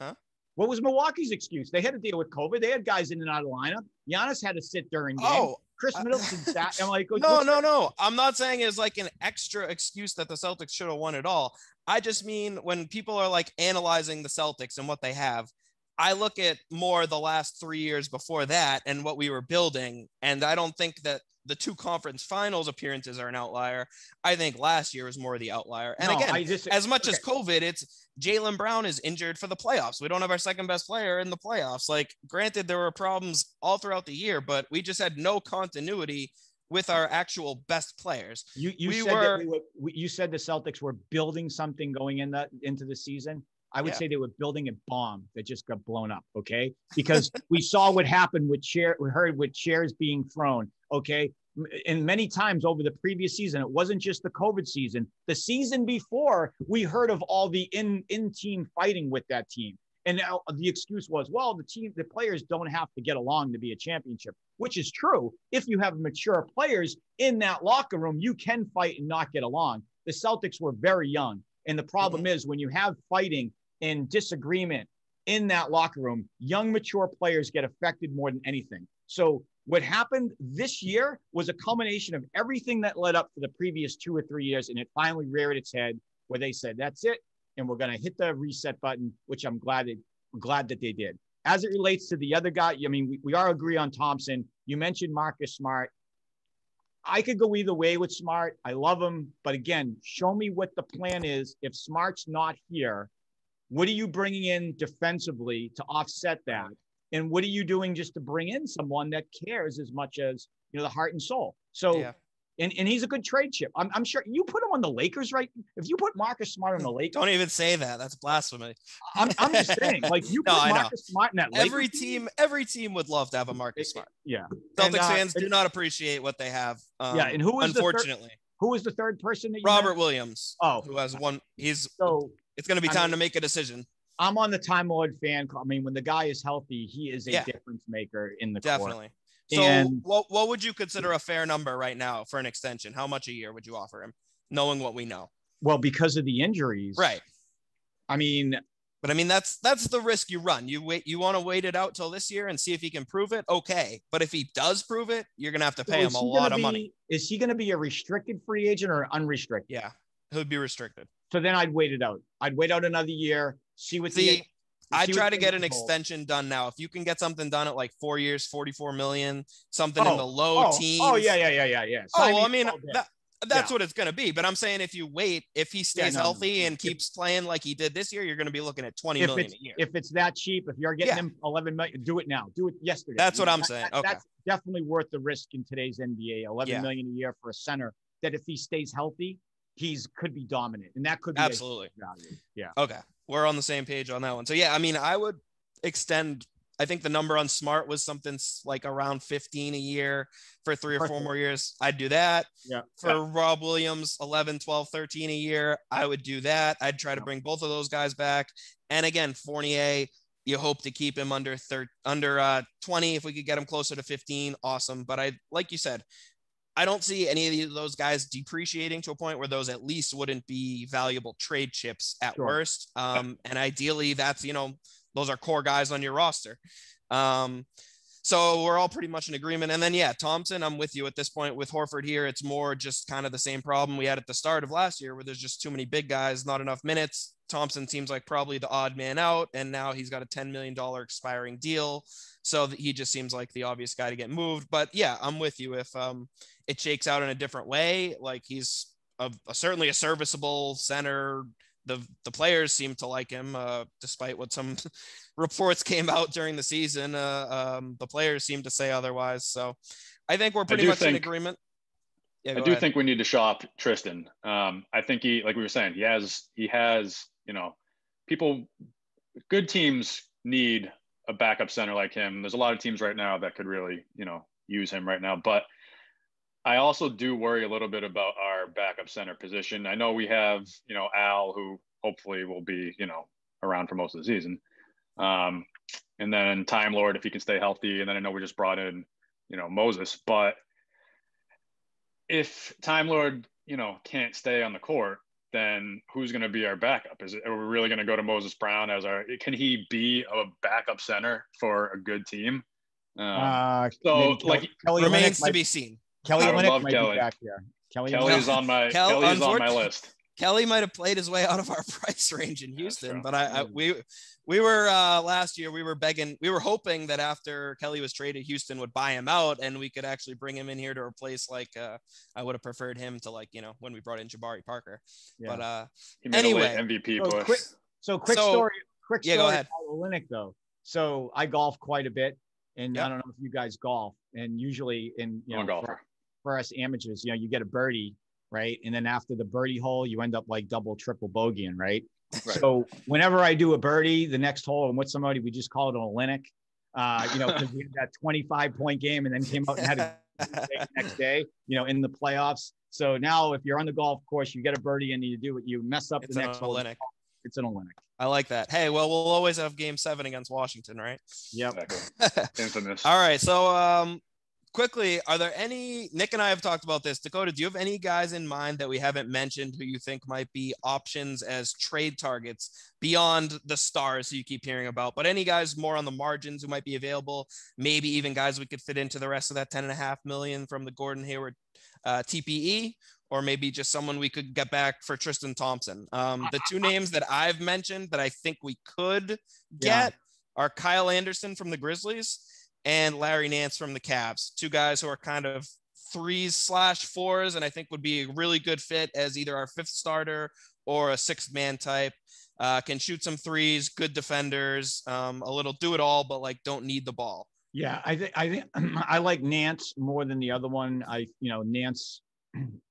huh? What was Milwaukee's excuse? They had to deal with COVID. They had guys in and out of the lineup. Giannis had to sit during games. Oh. Chris Middleton sat. I'm like, no, no, that? no. I'm not saying it's like an extra excuse that the Celtics should have won at all. I just mean when people are like analyzing the Celtics and what they have, I look at more the last three years before that and what we were building. And I don't think that the two conference finals appearances are an outlier. I think last year was more of the outlier. And no, again, just, as much okay. as COVID, it's Jaylen Brown is injured for the playoffs. We don't have our second best player in the playoffs. Like, granted, there were problems all throughout the year, but we just had no continuity with our actual best players. You, you we said were, that we were, we, you said the Celtics were building something going in the, into the season. I would yeah. say they were building a bomb that just got blown up, okay? Because we saw what happened with chair, we heard with chairs being thrown, okay? And many times over the previous season, it wasn't just the COVID season. The season before, we heard of all the in in team fighting with that team. And now the excuse was, well, the team, the players don't have to get along to be a championship, which is true. If you have mature players in that locker room, you can fight and not get along. The Celtics were very young. And the problem mm-hmm. is when you have fighting and disagreement in that locker room, young, mature players get affected more than anything. So what happened this year was a culmination of everything that led up for the previous two or three years. And it finally reared its head where they said, that's it. And we're going to hit the reset button, which I'm glad, it, glad that they did. As it relates to the other guy, I mean, we, we are agree on Thompson. You mentioned Marcus Smart. I could go either way with Smart. I love him. But again, show me what the plan is. If Smart's not here, what are you bringing in defensively to offset that? And what are you doing just to bring in someone that cares as much as, you know, the heart and soul? So yeah. And and he's a good trade chip. I'm I'm sure you put him on the Lakers, right? If you put Marcus Smart on the Lakers, don't even say that. That's blasphemy. I'm I'm just saying, like you no, put Marcus Smart in that Lakers every team, every team would love to have a Marcus Smart. Yeah, Celtics and, uh, fans do not appreciate what they have. Um, yeah, and who is unfortunately the third, who is the third person that you Robert met? Williams? Oh, who has one? He's so it's going to be time I mean, to make a decision. I'm on the Time Lord fan. I mean, when the guy is healthy, he is a yeah. difference maker in the definitely. Court. So and, what what would you consider a fair number right now for an extension? How much a year would you offer him, knowing what we know? Well, because of the injuries. Right. I mean. But I mean, that's that's the risk you run. You wait. You want to wait it out till this year and see if he can prove it. OK, but if he does prove it, you're going to have to pay so him a lot be, of money. Is he going to be a restricted free agent or unrestricted? Yeah, he'll be restricted. So then I'd wait it out. I'd wait out another year. See what the. the I try to get an extension done now. If you can get something done at like four years, forty-four million, something oh, in the low oh, teens. Oh yeah, yeah, yeah, yeah, yeah. So oh, I well, mean, I mean that, that's yeah. what it's going to be. But I'm saying if you wait, if he stays yeah, no, healthy no. and keeps playing like he did this year, you're going to be looking at twenty if million a year. If it's that cheap, if you're getting yeah. him eleven million, do it now. Do it yesterday. That's you know, what I'm that, saying. That, okay. That's definitely worth the risk in today's N B A. eleven yeah. million a year for a center that if he stays healthy, he's could be dominant, and that could be absolutely value. Yeah. Okay. We're on the same page on that one. So, yeah, I mean, I would extend. I think the number on Smart was something like around fifteen a year for three or four more years. I'd do that. Yeah. For yeah. Rob Williams, eleven, twelve, thirteen a year, I would do that. I'd try to bring both of those guys back. And again, Fournier, you hope to keep him under thir- under uh, twenty. If we could get him closer to fifteen, awesome. But I, like you said, I don't see any of those guys depreciating to a point where those at least wouldn't be valuable trade chips at sure. worst. Um, and ideally that's, you know, those are core guys on your roster. Um, So we're all pretty much in agreement. And then, yeah, Thompson, I'm with you at this point. With Horford here, it's more just kind of the same problem we had at the start of last year where there's just too many big guys, not enough minutes. Thompson seems like probably the odd man out, and now he's got a ten million dollars expiring deal. So he just seems like the obvious guy to get moved. But, yeah, I'm with you. If um, it shakes out in a different way, like he's a, a, certainly a serviceable center. The the players seem to like him, uh, despite what some reports came out during the season. Uh, um, the players seem to say otherwise. So I think we're pretty much think, in agreement. Yeah, I do ahead. think we need to shop Tristan. Um, I think he, like we were saying, he has, he has, you know, people, good teams need a backup center like him. There's a lot of teams right now that could really, you know, use him right now. But I also do worry a little bit about our backup center position. I know we have, you know, Al, who hopefully will be, you know, around for most of the season. Um, and then Time Lord, if he can stay healthy. And then I know we just brought in, you know, Moses. But if Time Lord, you know, can't stay on the court, then who's going to be our backup? Is it, are we really going to go to Moses Brown as our, can he be a backup center for a good team? Um, uh, so like Kelly remains to be seen. Kelly Olynyk might Kelly. be back here. Kelly Kelly's on my Kel, Kelly's on my list. Kelly might have played his way out of our price range in Houston, but I, I we we were uh, last year we were begging, we were hoping that after Kelly was traded, Houston would buy him out and we could actually bring him in here to replace. Like uh, I would have preferred him to, like, you know, when we brought in Jabari Parker. Yeah. But uh, he made anyway, M V P push. So quick, so quick so, story. Quick story. Yeah, go ahead. About Olynyk, though. So I golf quite a bit, and yep. I don't know if you guys golf, and usually in you I'm know. Golfer. For us amateurs, you know, you get a birdie, right? And then after the birdie hole, you end up like double, triple bogeying, right? right? So whenever I do a birdie, the next hole, and with somebody, we just call it an Olynyk, uh, you know, because we had that twenty-five point game and then came out and had a the next day, you know, in the playoffs. So now if you're on the golf course, you get a birdie and you do it, you mess up it's the next hole. It's an Olynyk. I like that. Hey, well, we'll always have game seven against Washington, right? Yep. Exactly. Infamous. All right. So, um, quickly, are there any, Nick and I have talked about this. Dakota, do you have any guys in mind that we haven't mentioned who you think might be options as trade targets beyond the stars who you keep hearing about, but any guys more on the margins who might be available, maybe even guys we could fit into the rest of that ten and a half million from the Gordon Hayward uh, T P E, or maybe just someone we could get back for Tristan Thompson? Um, the two names that I've mentioned that I think we could get yeah. are Kyle Anderson from the Grizzlies and Larry Nance from the Cavs, two guys who are kind of threes slash fours and I think would be a really good fit as either our fifth starter or a sixth man type, uh, can shoot some threes, good defenders, um, a little do it all, but like don't need the ball. Yeah, I think I think I like Nance more than the other one. I, you know, Nance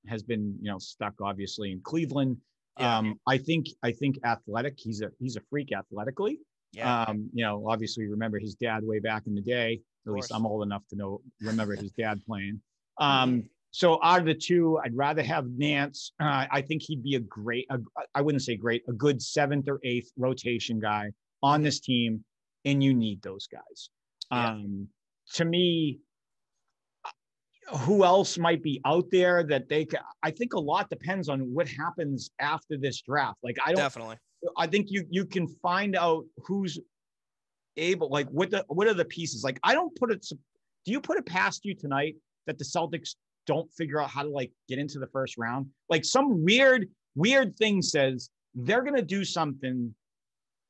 has been, you know, stuck obviously in Cleveland. Yeah. Um, I think I think athletic, he's a he's a freak athletically. Yeah. Um, you know, obviously remember his dad way back in the day, at least I'm old enough to know, remember his dad playing. Um, so out of the two, I'd rather have Nance. Uh, I think he'd be a great, a, I wouldn't say great, a good seventh or eighth rotation guy on this team. And you need those guys. Yeah. Um, to me, who else might be out there that they could, I think a lot depends on what happens after this draft. Like I don't definitely. I think you you can find out who's able, like what the what are the pieces? Like I don't put it. Do you put it past you tonight that the Celtics don't figure out how to like get into the first round? Like some weird weird thing says they're gonna do something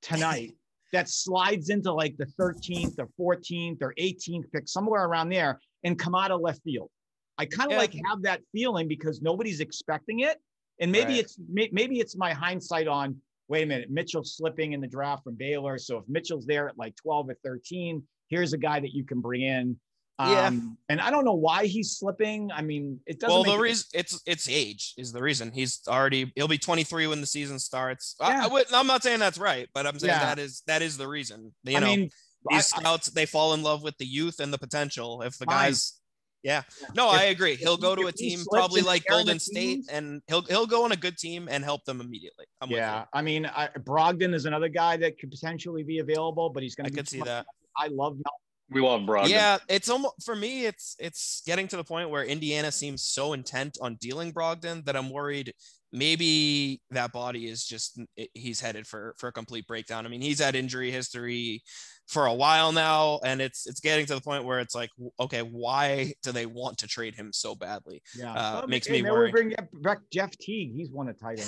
tonight that slides into like the thirteenth or fourteenth or eighteenth pick somewhere around there and come out of left field. I kind of yeah. like have that feeling because nobody's expecting it, and maybe right. it's maybe it's my hindsight on. Wait a minute, Mitchell's slipping in the draft from Baylor. So if Mitchell's there at like twelve or thirteen, here's a guy that you can bring in. Um, yeah. And I don't know why he's slipping. I mean, it doesn't Well, the reason it's, it's age is the reason. He's already, he'll be twenty-three when the season starts. Yeah. I, I would, I'm not saying that's right, but I'm saying yeah. that is, that is the reason. You I know, mean, these scouts, I, I, they fall in love with the youth and the potential. If the fine. guys... Yeah, no, if, I agree. He'll go to a team probably like Golden State, and he'll he'll go on a good team and help them immediately. I'm yeah, I mean, I, Brogdon is another guy that could potentially be available, but he's going to. I could see that. I love Mel. We love Brogdon. Yeah, it's almost, for me, it's it's getting to the point where Indiana seems so intent on dealing Brogdon that I'm worried maybe that body is just, he's headed for, for a complete breakdown. I mean, he's had injury history for a while now, and it's it's getting to the point where it's like, okay, why do they want to trade him so badly? Yeah, uh, well, makes me worried. Bring back Jeff Teague. He's won a title.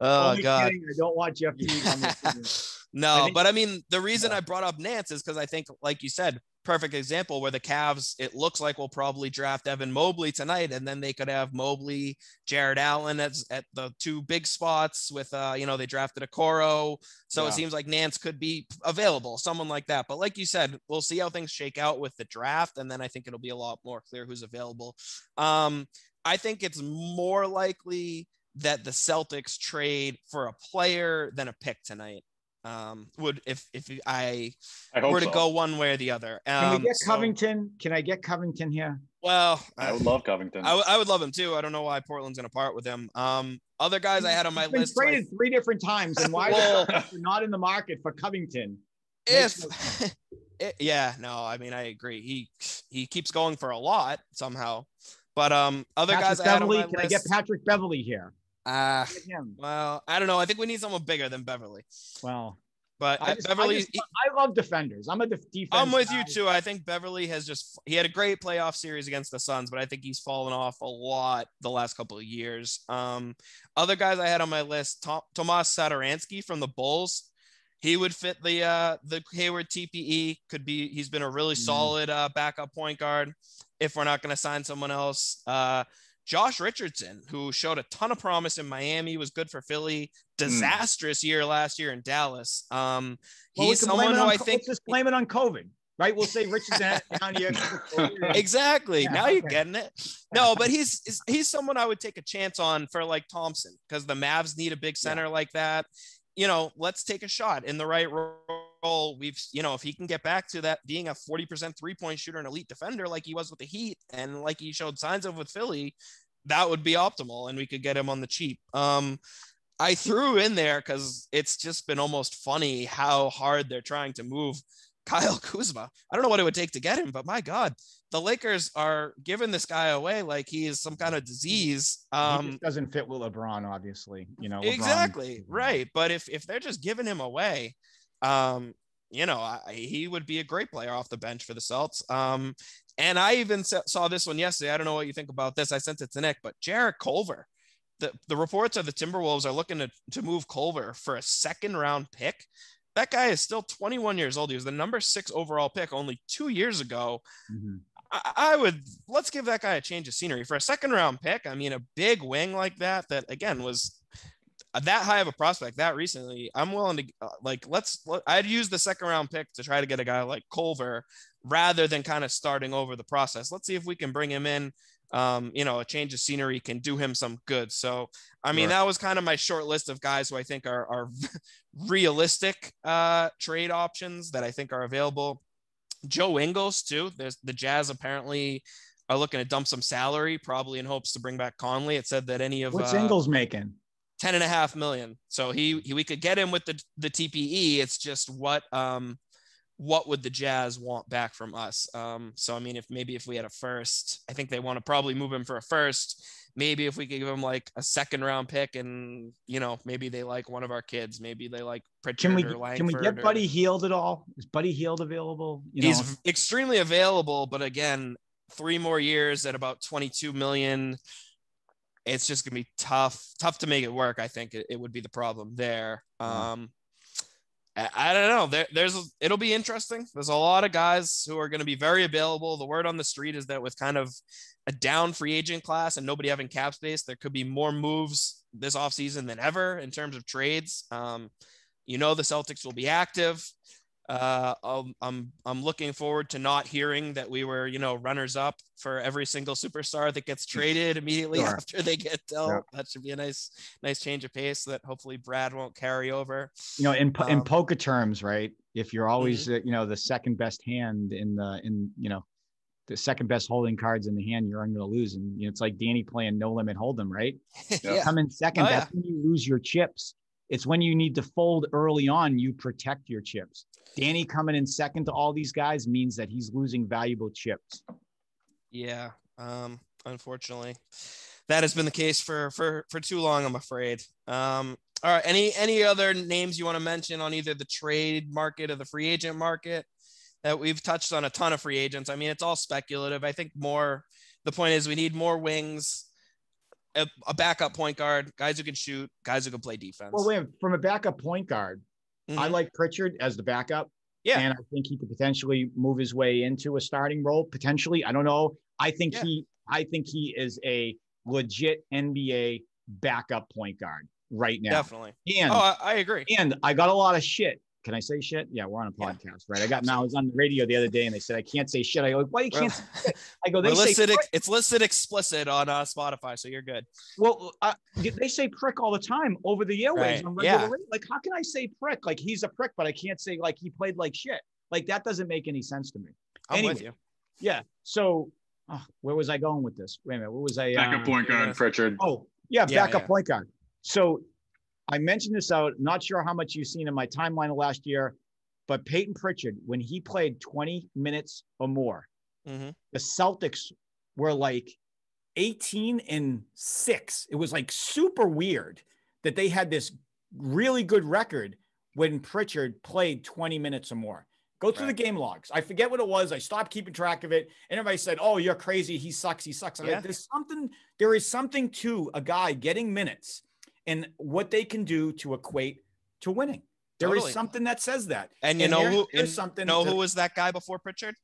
Oh, God. Kidding. I don't want Jeff Teague on this season. No, I think, but I mean, the reason yeah. I brought up Nance is because I think, like you said, perfect example where the Cavs, it looks like we'll probably draft Evan Mobley tonight, and then they could have Mobley, Jared Allen at, at the two big spots with, uh, you know, they drafted Okoro. So yeah. It seems like Nance could be available, someone like that. But like you said, we'll see how things shake out with the draft, and then I think it'll be a lot more clear who's available. Um, I think it's more likely that the Celtics trade for a player than a pick tonight. Um, would if if I, I were to so. go one way or the other. Um, Can we get so, Covington? Can I get Covington here? Well, I would uh, love Covington. I, w- I would love him too. I don't know why Portland's going to part with him. Um, other guys I had on my He's list. Been traded like, three different times, and why well, are not in the market for Covington? If it, yeah, no, I mean I agree. He he keeps going for a lot somehow. But um, other Patrick guys I had on my list. Can I get Patrick Beverley here? Uh, well, I don't know. I think we need someone bigger than Beverley. Well, but I just, Beverly, I, just, I love defenders. I'm a def- defense. I'm with guy. you too. I think Beverly has just, he had a great playoff series against the Suns, but I think he's fallen off a lot the last couple of years. Um, other guys I had on my list, Tom, Tomas Satoransky from the Bulls. He would fit the, uh, the Hayward T P E could be, he's been a really mm. solid, uh, backup point guard. If we're not going to sign someone else, uh, Josh Richardson, who showed a ton of promise in Miami, was good for Philly. Disastrous mm. year last year in Dallas. Um, well, he's someone who on, I think let's just blame it on COVID, right? We'll say Richardson down here. Exactly. Yeah, now okay. You're getting it. No, but he's he's someone I would take a chance on for like Thompson because the Mavs need a big center yeah. like that. You know, let's take a shot in the right role. We've, you know, if he can get back to that being a forty percent three-point shooter and elite defender like he was with the Heat and like he showed signs of with Philly, that would be optimal and we could get him on the cheap. Um, I threw in there because it's just been almost funny how hard they're trying to move Kyle Kuzma. I don't know what it would take to get him, but my God, the Lakers are giving this guy away like he is some kind of disease. Um, he just doesn't fit with LeBron, obviously. You know, LeBron. Exactly right. But if if they're just giving him away, um, you know, I, he would be a great player off the bench for the Celts. Um, and I even saw this one yesterday. I don't know what you think about this. I sent it to Nick, but Jarrett Culver. The the reports of the Timberwolves are looking to to move Culver for a second round pick. That guy is still twenty-one years old. He was the number six overall pick only two years ago. Mm-hmm. I, I would, let's give that guy a change of scenery for a second round pick. I mean, a big wing like that, that again was that high of a prospect that recently. I'm willing to uh, like, let's, let, I'd use the second round pick to try to get a guy like Culver rather than kind of starting over the process. Let's see if we can bring him in. Um, you know, a change of scenery can do him some good. So, I mean, sure. That was kind of my short list of guys who I think are, are realistic uh, trade options that I think are available. Joe Ingles too. There's the Jazz apparently are looking to dump some salary, probably in hopes to bring back Conley. It said that any of what's uh, Ingles making ten and a half million. So he, he we could get him with the the T P E. It's just what um what would the Jazz want back from us? Um, so, I mean, if maybe if we had a first, I think they want to probably move him for a first. Maybe if we could give him like a second round pick and, you know, maybe they like one of our kids. Maybe they like Pritchard can we, or Langford. Can we get or, Buddy Hield at all? Is Buddy Hield available? You know? He's extremely available, but again, three more years at about twenty-two million. It's just going to be tough, tough to make it work. I think it, it would be the problem there. Um, mm. I don't know. There, there's it'll be interesting. There's a lot of guys who are going to be very available. The word on the street is that with kind of a down free agent class and nobody having cap space, there could be more moves this offseason than ever in terms of trades. Um, you know, the Celtics will be active. Uh, I'll, I'm I'm looking forward to not hearing that we were, you know, runners up for every single superstar that gets traded immediately sure. after they get dealt. Yep. That should be a nice nice change of pace that hopefully Brad won't carry over. You know, in um, in poker terms, right? If you're always, mm-hmm. you know, the second best hand in the in you know, the second best holding cards in the hand, you're going to lose, and you know, it's like Danny playing no limit hold'em, right? yeah. Come in second, oh, that's yeah. when you lose your chips. It's when you need to fold early on. You protect your chips. Danny coming in second to all these guys means that he's losing valuable chips. Yeah. Um, unfortunately, that has been the case for, for, for too long, I'm afraid. Um, all right. Any, any other names you want to mention on either the trade market or the free agent market? That we've touched on a ton of free agents. I mean, it's all speculative. I think more, the point is we need more wings, a, a backup point guard, guys who can shoot, guys who can play defense. Well, wait, from a backup point guard, mm-hmm. I like Pritchard as the backup. Yeah. And I think he could potentially move his way into a starting role. Potentially. I don't know. I think yeah. he, I think he is a legit N B A backup point guard right now. Definitely. And, oh, I, I agree. And I got a lot of shit. Can I say shit? Yeah, we're on a podcast, yeah. right? I got now. I was on the radio the other day, and they said I can't say shit. I go, why you can't? Say shit? I go. They say listed, it's listed explicit on uh, Spotify, so you're good. Well, uh, they say prick all the time over the airwaves. Right. On regular yeah. Like, how can I say prick? Like he's a prick, but I can't say like he played like shit. Like that doesn't make any sense to me. I'm anyway, with you. Yeah. So oh, where was I going with this? Wait a minute. What was I? Backup uh, point guard, Pritchard. Oh yeah, yeah backup yeah. point guard. So. I mentioned this out, not sure how much you've seen in my timeline of last year, but Peyton Pritchard, when he played twenty minutes or more, mm-hmm. the Celtics were like eighteen and six. It was like super weird that they had this really good record when Pritchard played twenty minutes or more. Go through right. the game logs. I forget what it was. I stopped keeping track of it. And everybody said, oh, you're crazy. He sucks. He sucks. Yeah. Like, There's something, there is something to a guy getting minutes and what they can do to equate to winning. There totally. is something that says that. And you and know, there, who, there's something know to, who was that guy before Pritchard?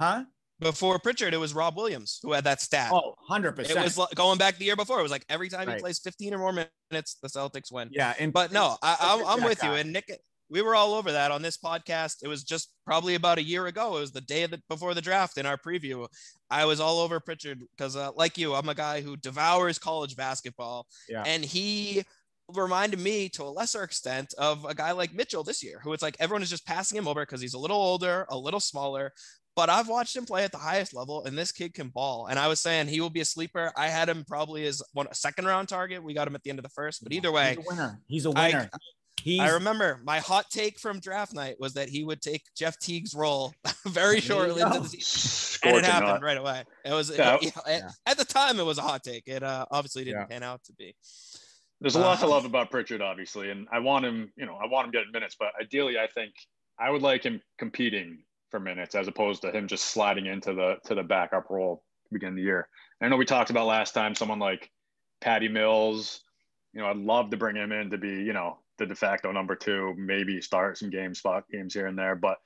Huh? Before Pritchard, it was Rob Williams who had that stat. Oh, one hundred percent. It was like, going back the year before. It was like every time right. he plays fifteen or more minutes, the Celtics win. Yeah. And But no, I, I'm, I'm with guy. you. And Nick, we were all over that on this podcast. It was just probably about a year ago. It was the day of the, before the draft in our preview. I was all over Pritchard because uh, like you, I'm a guy who devours college basketball. Yeah. And he reminded me to a lesser extent of a guy like Mitchell this year, who it's like everyone is just passing him over because he's a little older, a little smaller, but I've watched him play at the highest level and this kid can ball. And I was saying he will be a sleeper. I had him probably as one, a second round target. We got him at the end of the first, but either way, he's a winner. He's a winner. I, He's, I remember my hot take from draft night was that he would take Jeff Teague's role very shortly into the season, and it happened right away. It was yeah. it, you know, yeah. it, at the time it was a hot take. It uh, obviously didn't yeah. pan out to be. There's a lot uh, to love about Pritchard, obviously, and I want him. You know, I want him getting minutes, but ideally, I think I would like him competing for minutes as opposed to him just sliding into the to the backup role to begin the year. And I know we talked about last time someone like Patty Mills. You know, I'd love to bring him in to be, you know, the de facto number two, maybe start some game spot games here and there, but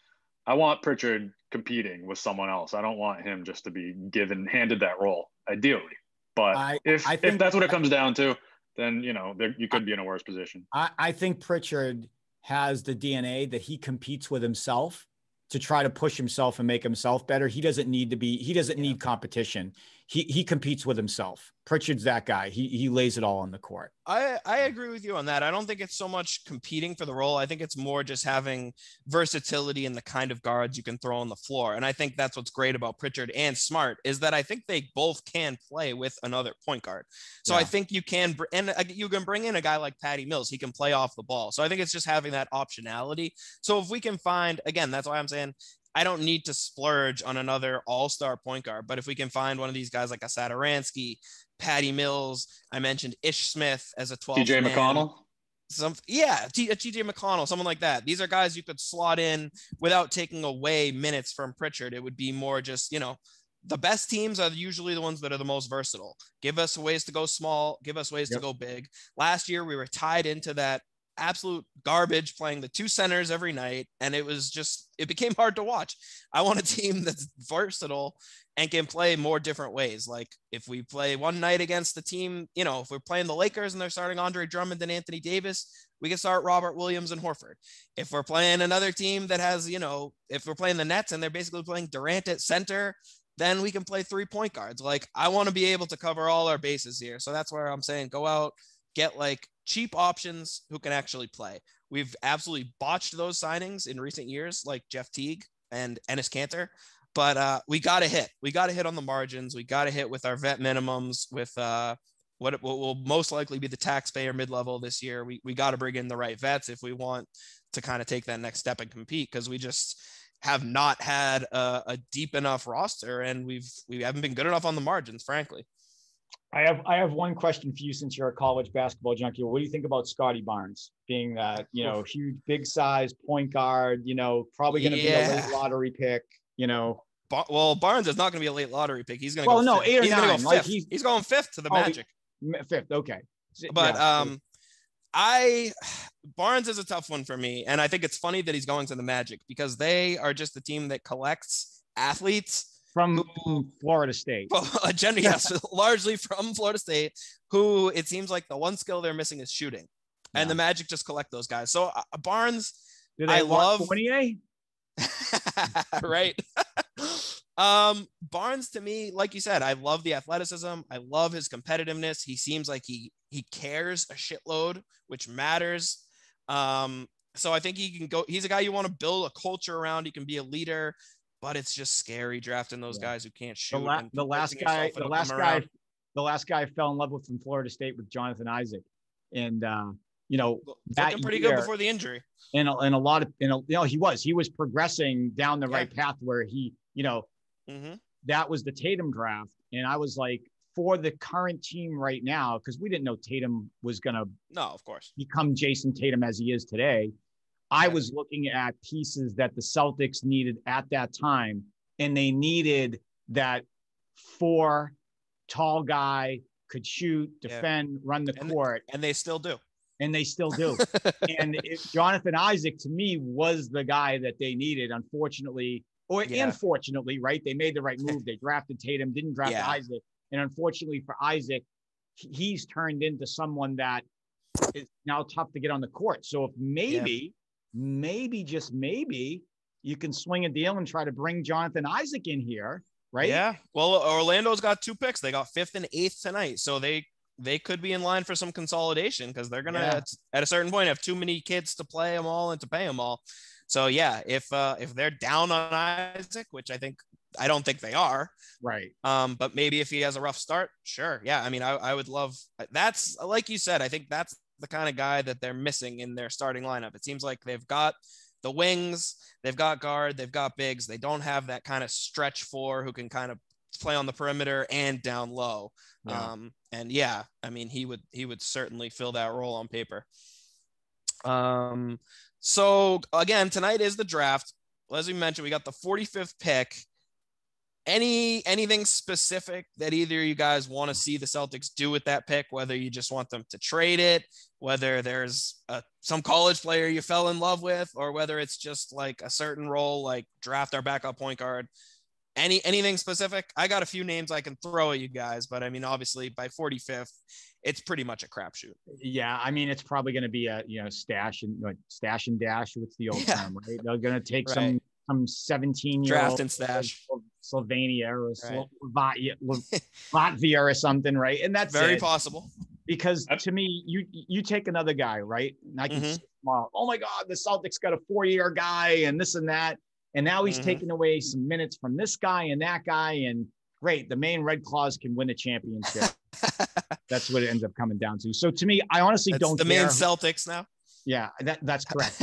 I want Pritchard competing with someone else. I don't want him just to be given handed that role ideally, but I, if, I if that's what it comes down to, then, you know, there, you could be in a worse position. I, I think Pritchard has the D N A that he competes with himself to try to push himself and make himself better. He doesn't need to be, he doesn't yeah. need competition. He he competes with himself. Pritchard's that guy. He he lays it all on the court. I, I agree with you on that. I don't think it's so much competing for the role. I think it's more just having versatility in the kind of guards you can throw on the floor. And I think that's what's great about Pritchard and Smart is that I think they both can play with another point guard. So yeah. I think you can, and you can bring in a guy like Patty Mills. He can play off the ball. So I think it's just having that optionality. So if we can find, again, that's why I'm saying, I don't need to splurge on another all-star point guard, but if we can find one of these guys like a Saturansky, Patty Mills, I mentioned Ish Smith as a twelve. T J McConnell? Some, yeah, T J McConnell, someone like that. These are guys you could slot in without taking away minutes from Pritchard. It would be more just, you know, the best teams are usually the ones that are the most versatile. Give us ways to go small, give us ways yep. to go big. Last year, we were tied into that absolute garbage playing the two centers every night. And it was just, it became hard to watch. I want a team that's versatile and can play more different ways. Like if we play one night against the team, you know, if we're playing the Lakers and they're starting Andre Drummond and Anthony Davis, we can start Robert Williams and Horford. If we're playing another team that has, you know, if we're playing the Nets and they're basically playing Durant at center, then we can play three point guards. Like I want to be able to cover all our bases here. So that's where I'm saying, go out, get like cheap options who can actually play. We've absolutely botched those signings in recent years, like Jeff Teague and Enes Kanter. But uh, we got to hit. We got to hit on the margins. We got to hit with our vet minimums, with uh, what will most likely be the taxpayer mid-level this year. We we got to bring in the right vets if we want to kind of take that next step and compete, because we just have not had a, a deep enough roster, and we've we haven't been good enough on the margins, frankly. I have I have one question for you, since you're a college basketball junkie. What do you think about Scottie Barnes being that, you know, huge, big size point guard, you know, probably going to yeah. be a late lottery pick, you know? Ba- well, Barnes is not going to be a late lottery pick. He's going to well, go no, fifth. eight or he's nine. Go like he's, he's going fifth to the oh, Magic. Fifth, okay. But yeah. um, I Barnes is a tough one for me, and I think it's funny that he's going to the Magic, because they are just the team that collects athletes from who, Florida State. Well, agenda, yes, largely from Florida State, who it seems like the one skill they're missing is shooting. Yeah. And the Magic just collect those guys. So uh, Barnes, do they I love Fournier? Right. um, Barnes, to me, like you said, I love the athleticism. I love his competitiveness. He seems like he he cares a shitload, which matters. Um, so I think he can go. He's a guy you want to build a culture around. He can be a leader. But it's just scary drafting those yeah. guys who can't shoot. The, la- the last guy, the last guy, the last guy I fell in love with from Florida State with Jonathan Isaac, and uh, you know, looking pretty year, good before the injury. And a, and a lot of, and a, you know, he was he was progressing down the yeah. right path where he, you know, mm-hmm. that was the Tatum draft, and I was like, for the current team right now, because we didn't know Tatum was gonna no, of course, become Jason Tatum as he is today. I was looking at pieces that the Celtics needed at that time, and they needed that four tall guy, could shoot, defend, yeah. run the and, court. And they still do. And they still do. And it, Jonathan Isaac, to me, was the guy that they needed, unfortunately, or yeah. unfortunately, right? They made the right move. They drafted Tatum, didn't draft yeah. Isaac. And unfortunately for Isaac, he's turned into someone that is now tough to get on the court. So if maybe... Yeah. maybe, just maybe, you can swing a deal and try to bring Jonathan Isaac in here, right? Yeah. Well, Orlando's got two picks. They got fifth and eighth tonight. So they they could be in line for some consolidation, because they're going to, yeah. at, at a certain point, have too many kids to play them all and to pay them all. So, yeah, if uh, if they're down on Isaac, which I think I don't think they are. Right. Um, but maybe if he has a rough start, sure. Yeah, I mean, I, I would love – that's – like you said, I think that's – the kind of guy that they're missing in their starting lineup. It seems like they've got the wings, they've got guard, they've got bigs. They don't have that kind of stretch four who can kind of play on the perimeter and down low. Yeah. Um, and yeah, I mean, he would, he would certainly fill that role on paper. Um, so again, tonight is the draft. As we mentioned, we got the forty-fifth pick. Any anything specific that either of you guys want to see the Celtics do with that pick, whether you just want them to trade it, whether there's a, some college player you fell in love with, or whether it's just like a certain role, like draft our backup point guard, any anything specific? I got a few names I can throw at you guys, but I mean, obviously by forty-fifth, it's pretty much a crapshoot. Yeah. I mean, it's probably going to be a, you know, stash and like stash and dash. What's the old yeah. term, right? They're going to take right. some, some seventeen-year-old Slovenia or right. Slovakia, Latvia or something, right? And that's very it. possible. Because to me, you you take another guy, right? And I can mm-hmm. see tomorrow, oh my God, the Celtics got a four-year guy and this and that, and now he's mm-hmm. taking away some minutes from this guy and that guy, and great, the Maine Red Claws can win a championship. That's what it ends up coming down to. So to me, I honestly that's don't the care. The Maine Celtics now. Yeah, that, that's correct.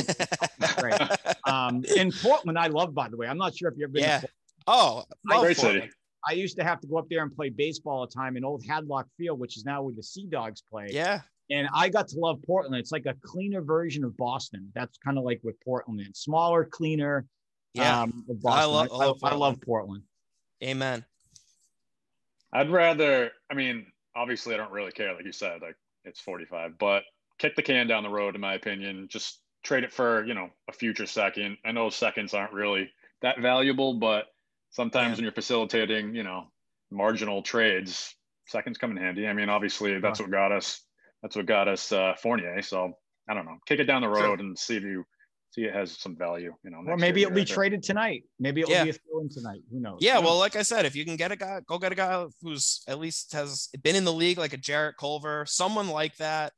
That's right. Um, in Portland, I love, by the way. I'm not sure if you've ever been yeah. to Portland. Oh, I, Portland. I used to have to go up there and play baseball all the time in old Hadlock Field, which is now where the Sea Dogs play. Yeah. And I got to love Portland. It's like a cleaner version of Boston. That's kind of like what Portland is. Smaller, cleaner. Yeah. Um, Boston. I, love, I, I, love I love Portland. Amen. I'd rather, I mean, obviously, I don't really care. Like you said, like it's forty-five, but kick the can down the road, in my opinion. Just trade it for, you know, a future second. I know seconds aren't really that valuable, but sometimes yeah. when you're facilitating, you know, marginal trades, seconds come in handy. I mean, obviously that's yeah. what got us. That's what got us uh, Fournier. So I don't know. Kick it down the road sure. and see if you see it has some value. You know, or maybe it'll be traded tonight. Maybe it'll yeah. be a throw-in tonight. Who knows? Yeah. Who knows? Well, like I said, if you can get a guy, go get a guy who's at least has been in the league, like a Jarrett Culver, someone like that.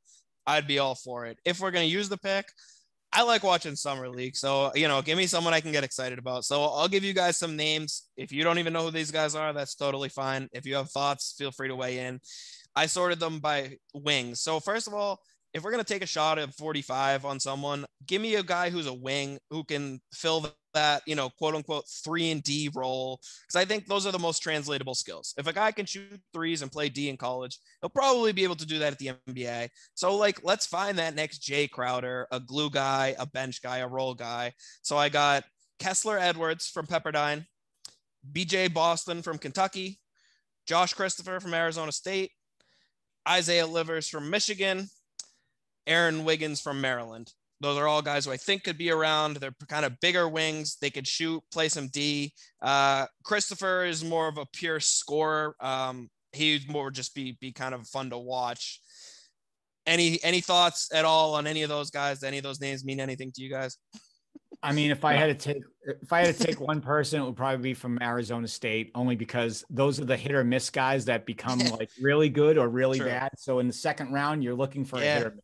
I'd be all for it. If we're going to use the pick, I like watching Summer League. So, you know, give me someone I can get excited about. So I'll give you guys some names. If you don't even know who these guys are, that's totally fine. If you have thoughts, feel free to weigh in. I sorted them by wings. So first of all, if we're going to take a shot at forty-five on someone, give me a guy who's a wing who can fill that, you know, quote unquote, three and D role. Cause I think those are the most translatable skills. If a guy can shoot threes and play D in college, he'll probably be able to do that at the N B A. So like, let's find that next Jae Crowder, a glue guy, a bench guy, a role guy. So I got Kessler Edwards from Pepperdine, B J Boston from Kentucky, Josh Christopher from Arizona State, Isaiah Livers from Michigan, Aaron Wiggins from Maryland. Those are all guys who I think could be around. They're kind of bigger wings. They could shoot, play some D. Uh, Christopher is more of a pure scorer. Um, he'd more just be be kind of fun to watch. Any any thoughts at all on any of those guys? Any of those names mean anything to you guys? I mean, if I had to take if I had to take one person, it would probably be from Arizona State, only because those are the hit or miss guys that become like really good or really True. bad. So in the second round, you're looking for yeah. a hit or miss.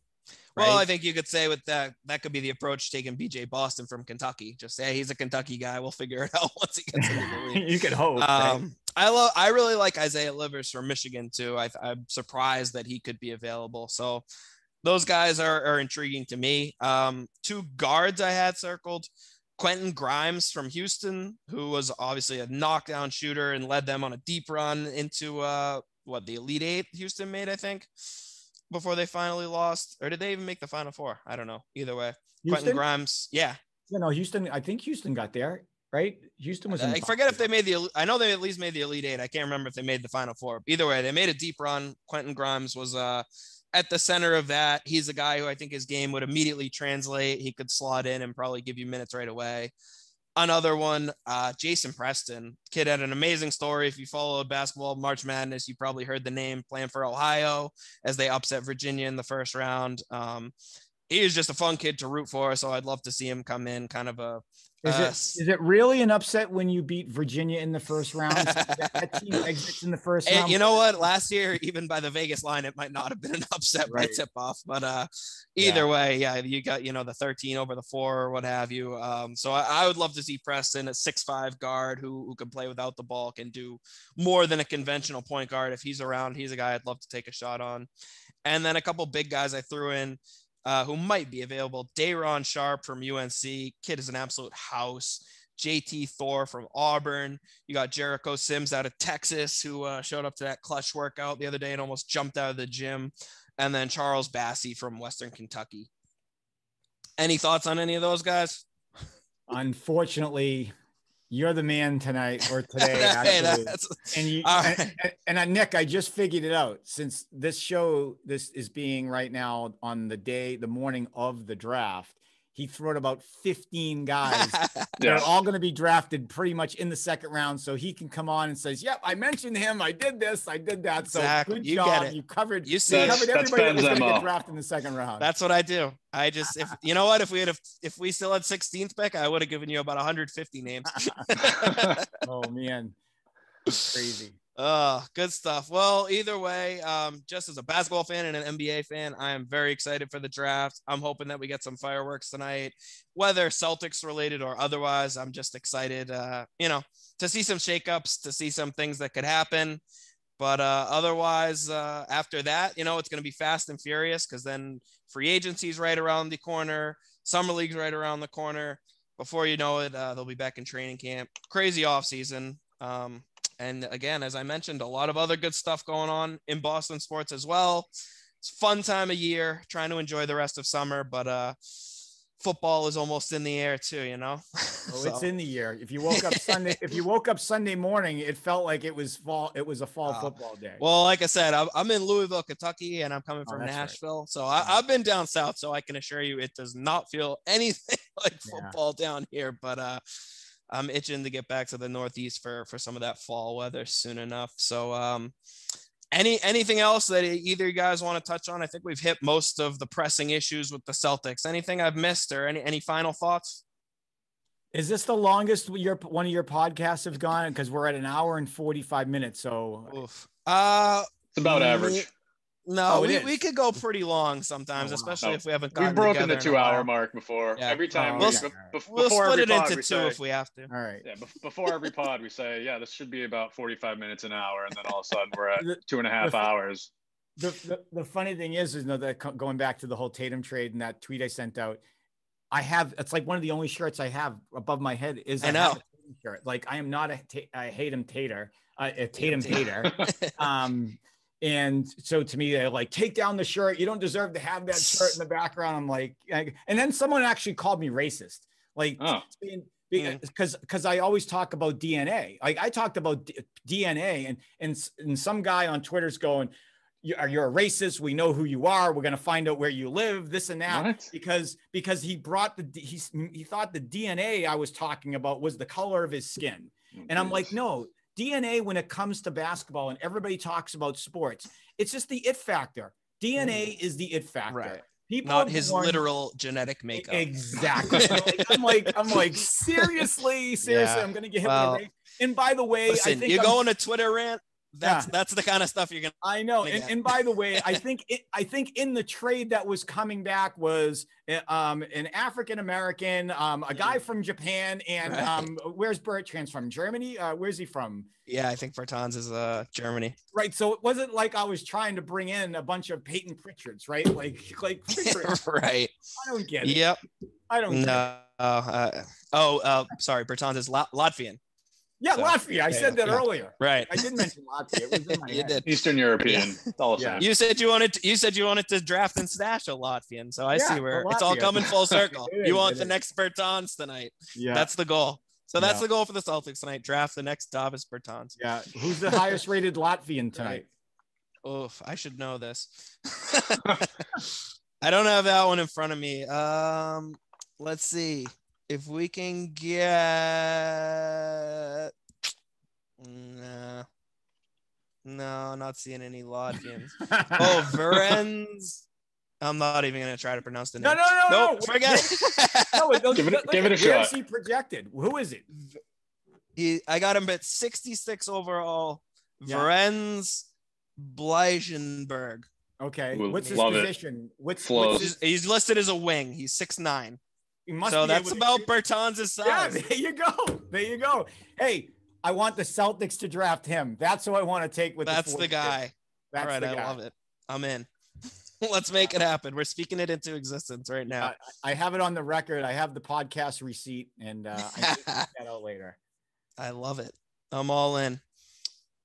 Right. Well, I think you could say with that, that could be the approach taking B J Boston from Kentucky. Just say, hey, he's a Kentucky guy. We'll figure it out once he gets into the league. You could hope. Um, right? I love, I really like Isaiah Livers from Michigan too. I, I'm surprised that he could be available. So those guys are, are intriguing to me. Um, two guards I had circled. Quentin Grimes from Houston, who was obviously a knockdown shooter and led them on a deep run into uh, what the Elite Eight Houston made, I think. Before they finally lost, or did they even make the Final Four? I don't know. Either way, Houston? Quentin Grimes. Yeah. You know, Houston, I think Houston got there, right? Houston was in I forget if they made the, I know they at least made the Elite Eight. I can't remember if they made the Final Four. Either way, they made a deep run. Quentin Grimes was uh, at the center of that. He's a guy who I think his game would immediately translate. He could slot in and probably give you minutes right away. Another one, uh, Jason Preston. Kid had an amazing story. If you followed basketball March Madness, you probably heard the name, playing for Ohio as they upset Virginia in the first round. Um, he is just a fun kid to root for, so I'd love to see him come in kind of a... Is, uh, it, is it really an upset when you beat Virginia in the first round? that, that team exits in the first round. You know what? Last year, even by the Vegas line, it might not have been an upset right. by tip-off. But uh, either yeah. way, yeah, you got you know the thirteen over the four or what have you. Um, so I, I would love to see Preston, a six five guard who who can play without the ball, can do more than a conventional point guard. If he's around, he's a guy I'd love to take a shot on. And then a couple big guys I threw in. Uh, who might be available, Day'Ron Sharp from U N C. Kid is an absolute house. J T Thor from Auburn. You got Jericho Sims out of Texas, who uh, showed up to that clutch workout the other day and almost jumped out of the gym. And then Charles Bassey from Western Kentucky. Any thoughts on any of those guys? Unfortunately, you're the man tonight or today, actually. hey, and, you, right. and, and, and Nick, I just figured it out. Since this show, this is being right now on the day, the morning of the draft, he threw out about fifteen guys. They're all going to be drafted pretty much in the second round. So he can come on and says, yep, I mentioned him. I did this. I did that. So exactly. good you job. Get it. You covered, you see, you covered everybody that was going to get drafted in the second round. That's what I do. I just, if you know what, if we had, a, if we still had sixteenth pick, I would have given you about one hundred fifty names. Oh man. Crazy. Oh, good stuff. Well, either way, um, just as a basketball fan and an N B A fan, I am very excited for the draft. I'm hoping that we get some fireworks tonight, whether Celtics related or otherwise. I'm just excited, uh, you know, to see some shakeups, to see some things that could happen. But uh, otherwise, uh, after that, you know, it's going to be fast and furious because then free agency's right around the corner. Summer league's right around the corner. Before you know it, uh, they'll be back in training camp. Crazy offseason. Um, And again, as I mentioned, a lot of other good stuff going on in Boston sports as well. It's a fun time of year, trying to enjoy the rest of summer, but uh, football is almost in the air too, you know? Oh, so. It's in the air. If you woke up Sunday, if you woke up Sunday morning, it felt like it was fall. It was a fall uh, football day. Well, like I said, I'm, I'm in Louisville, Kentucky, and I'm coming from oh, Nashville. Right. So I, I've been down south, so I can assure you it does not feel anything like football yeah. down here, but uh I'm itching to get back to the Northeast for, for some of that fall weather soon enough. So um, any anything else that either you guys want to touch on? I think we've hit most of the pressing issues with the Celtics. Anything I've missed or any, any final thoughts? Is this the longest your one of your podcasts have gone? Because we're at an hour and forty-five minutes. So Oof. Uh, it's about average. No, oh, we, we could go pretty long sometimes, oh, especially oh. if we haven't gotten We've broken the two-hour mark before. Yeah. Every time. We'll, we, yeah. be, before we'll split every it pod, into two say, if we have to. All right. Yeah, before every pod, we say, yeah, this should be about forty-five minutes an hour, and then all of a sudden we're at two and a half hours. The, the, the funny thing is, is no, that going back to the whole Tatum trade and that tweet I sent out, I have – it's like one of the only shirts I have above my head is I know. Tatum shirt. Like, I am not a, ta- I hate him tater, uh, a Tatum tater. um And so to me, they're like, take down the shirt. You don't deserve to have that shirt in the background. I'm like, and then someone actually called me racist. Like, oh. being, being, mm. cause, cause I always talk about D N A. Like I talked about D N A and, and, and some guy on Twitter's going, you're, you're a racist. We know who you are. We're going to find out where you live, this and that, what? because, because he brought the, he, he thought the D N A I was talking about was the color of his skin. Oh, and I'm goodness. like, no, D N A, when it comes to basketball and everybody talks about sports, it's just the it factor. D N A is the it factor. Right. People Not his born... literal genetic makeup. Exactly. I'm like, I'm like, seriously, seriously, yeah. I'm going to get hit well, with a race. And by the way, listen, I think you're I'm... going to Twitter rant. That's yeah. that's the kind of stuff you're going to. I know. And, and by the way, I think it, I think in the trade that was coming back was um, an African-American, um, a guy from Japan. And right. um, where's Bertāns from? Germany? Uh, where's he from? Yeah, I think Bertāns is uh, Germany. Right. So it wasn't like I was trying to bring in a bunch of Peyton Pritchards, right? Like, like right. I don't get it. Yep. I don't no. get it. Uh, oh, uh, sorry. Bertāns is La- Latvian. Yeah, so, Latvia. I yeah, said that yeah. earlier. Right. I didn't mention Latvia. It was in my you head. Did. Eastern European. Yeah. Yeah. You said you wanted to, you said you wanted to draft and stash a Latvian. So I yeah, see where it's all coming full circle. is, you want the is. next Bertāns tonight. Yeah. That's the goal. So that's yeah. the goal for the Celtics tonight. Draft the next Davis Bertāns. Yeah. Who's the highest rated Latvian tonight? Oof, I should know this. I don't have that one in front of me. Um, let's see. If we can get no, no, not seeing any Latvians. oh, Varens. I'm not even gonna try to pronounce the name. No, no, no, nope, no. Forget it. no, those, give it, look, give it a shot. Where is he projected? Who is it? He, I got him at sixty-six overall. Yeah. Varens Bleijenberg. Okay, we'll what's his position? It. What's, what's his, he's listed as a wing? He's six nine. So that's about to... Bertāns' size. Yeah, there you go. There you go. Hey, I want the Celtics to draft him. That's who I want to take with that's the, the guy. That's All right, the guy. I love it. I'm in. Let's make it happen. We're speaking it into existence right now. Uh, I have it on the record. I have the podcast receipt, and uh, I need to check that out later. I love it. I'm all in.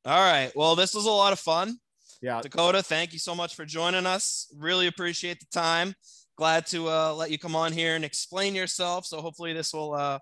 All right. Well, this was a lot of fun. Yeah, Dakota, thank you so much for joining us. Really appreciate the time. Glad to uh, let you come on here and explain yourself. So hopefully this will uh,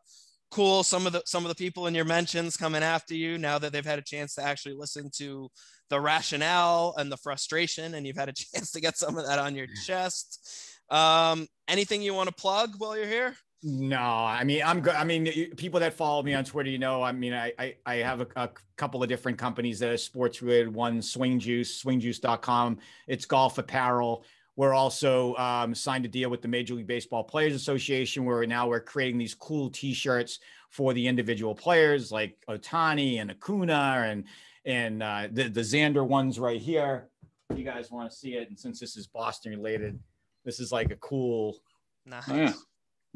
cool some of the some of the people in your mentions coming after you now that they've had a chance to actually listen to the rationale and the frustration, and you've had a chance to get some of that on your chest. Um, anything you want to plug while you're here? No, I mean, I'm good. I mean, people that follow me on Twitter, you know, I mean, I, I, I have a, a couple of different companies that are sports related. One, Swing Juice, swing juice dot com. It's golf apparel. We're also um, signed a deal with the Major League Baseball Players Association, where now we're creating these cool T-shirts for the individual players like Otani and Acuna and and uh, the, the Xander ones right here. You guys want to see it. And since this is Boston related, this is like a cool nice. yeah.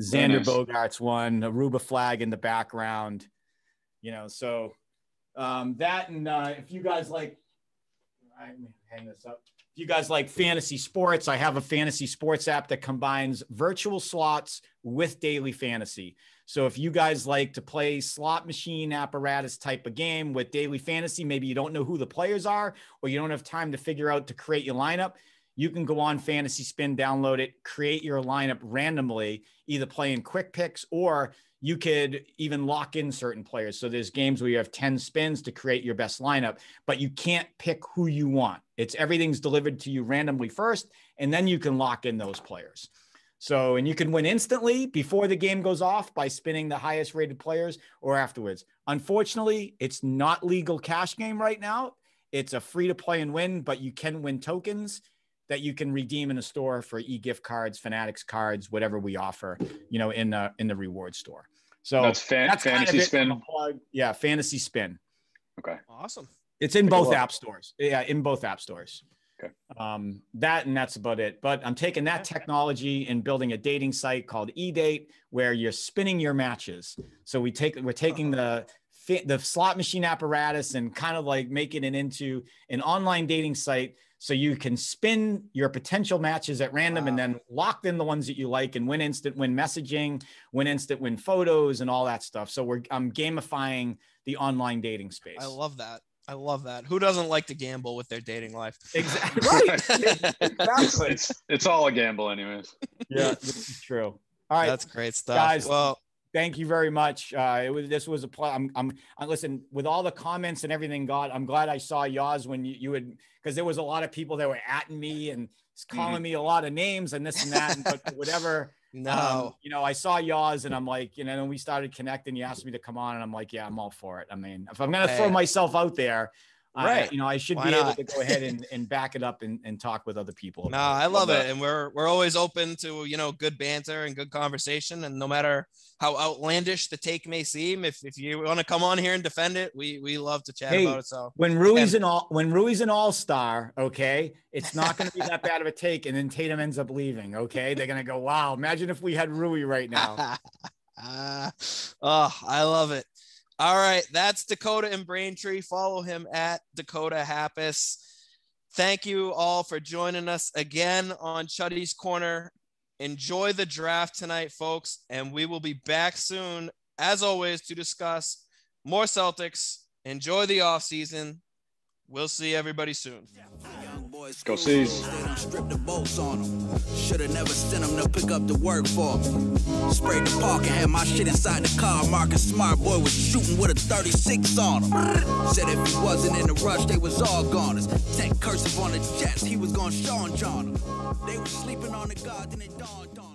Xander nice. Bogarts one, Aruba flag in the background, you know, so um, that. And uh, if you guys like, I hang this up. If you guys like fantasy sports, I have a fantasy sports app that combines virtual slots with daily fantasy. So if you guys like to play slot machine apparatus type of game with daily fantasy, maybe you don't know who the players are, or you don't have time to figure out to create your lineup, you can go on Fantasy Spin, download it, create your lineup randomly, either playing quick picks, or you could even lock in certain players. So there's games where you have ten spins to create your best lineup, but you can't pick who you want. It's everything's delivered to you randomly first, and then you can lock in those players. So, and you can win instantly before the game goes off by spinning the highest rated players or afterwards. Unfortunately, it's not legal cash game right now. It's a free to play and win, but you can win tokens that you can redeem in a store for e-gift cards, Fanatics cards, whatever we offer, you know, in the, in the reward store. So that's, fan, that's Fantasy Spin. Yeah. Fantasy Spin. Okay. Awesome. It's in Take both app stores. Yeah. In both app stores. Okay. Um, that and that's about it. But I'm taking that technology and building a dating site called eDate, where you're spinning your matches. So we take we're taking the the slot machine apparatus and kind of like making it into an online dating site, so you can spin your potential matches at random, wow, and then lock in the ones that you like and win instant win messaging, win instant win photos, and all that stuff. So we're I'm gamifying the online dating space. I love that. I love that. Who doesn't like to gamble with their dating life? Exactly. Right. Exactly. It's, it's all a gamble anyways. Yeah, this is true. All right. That's great stuff. Guys, well, thank you very much. Uh, it was, this was a play. I'm, I'm, I listen, with all the comments and everything, God, I'm glad I saw Yaz when you, you had, because there was a lot of people that were at me and calling mm-hmm. me a lot of names and this and that, and, but whatever. No, um, you know, I saw Yaz and I'm like, you know, and we started connecting. You asked me to come on and I'm like, yeah, I'm all for it. I mean, if I'm going to hey. throw myself out there, right. I, you know, I should Why be not? able to go ahead and, and back it up and, and talk with other people. No, I love it. That. And we're, we're always open to, you know, good banter and good conversation. And no matter how outlandish the take may seem, if, if you want to come on here and defend it, we, we love to chat hey, about it. So when Rui's and, an all, when Rui's an all-star, okay, it's not going to be that bad of a take. And then Tatum ends up leaving. Okay. They're going to go, wow, imagine if we had Rui right now. uh, oh, I love it. All right. That's Dakota and Braintree. Follow him at Dakota Happas. Thank you all for joining us again on Chuddy's Corner. Enjoy the draft tonight, folks. And we will be back soon, as always, to discuss more Celtics. Enjoy the off season. We'll see everybody soon. Go C's. Strip the bolts on them. Should have never sent them to pick up the work for them. Sprayed the park and had my shit inside the car. Marcus Smart boy was shooting with a thirty-six on him. Said if he wasn't in a rush, they was all goners. Tech cursive on the Jets, he was gonna Sean John them. They was sleeping on the guards and it dawned on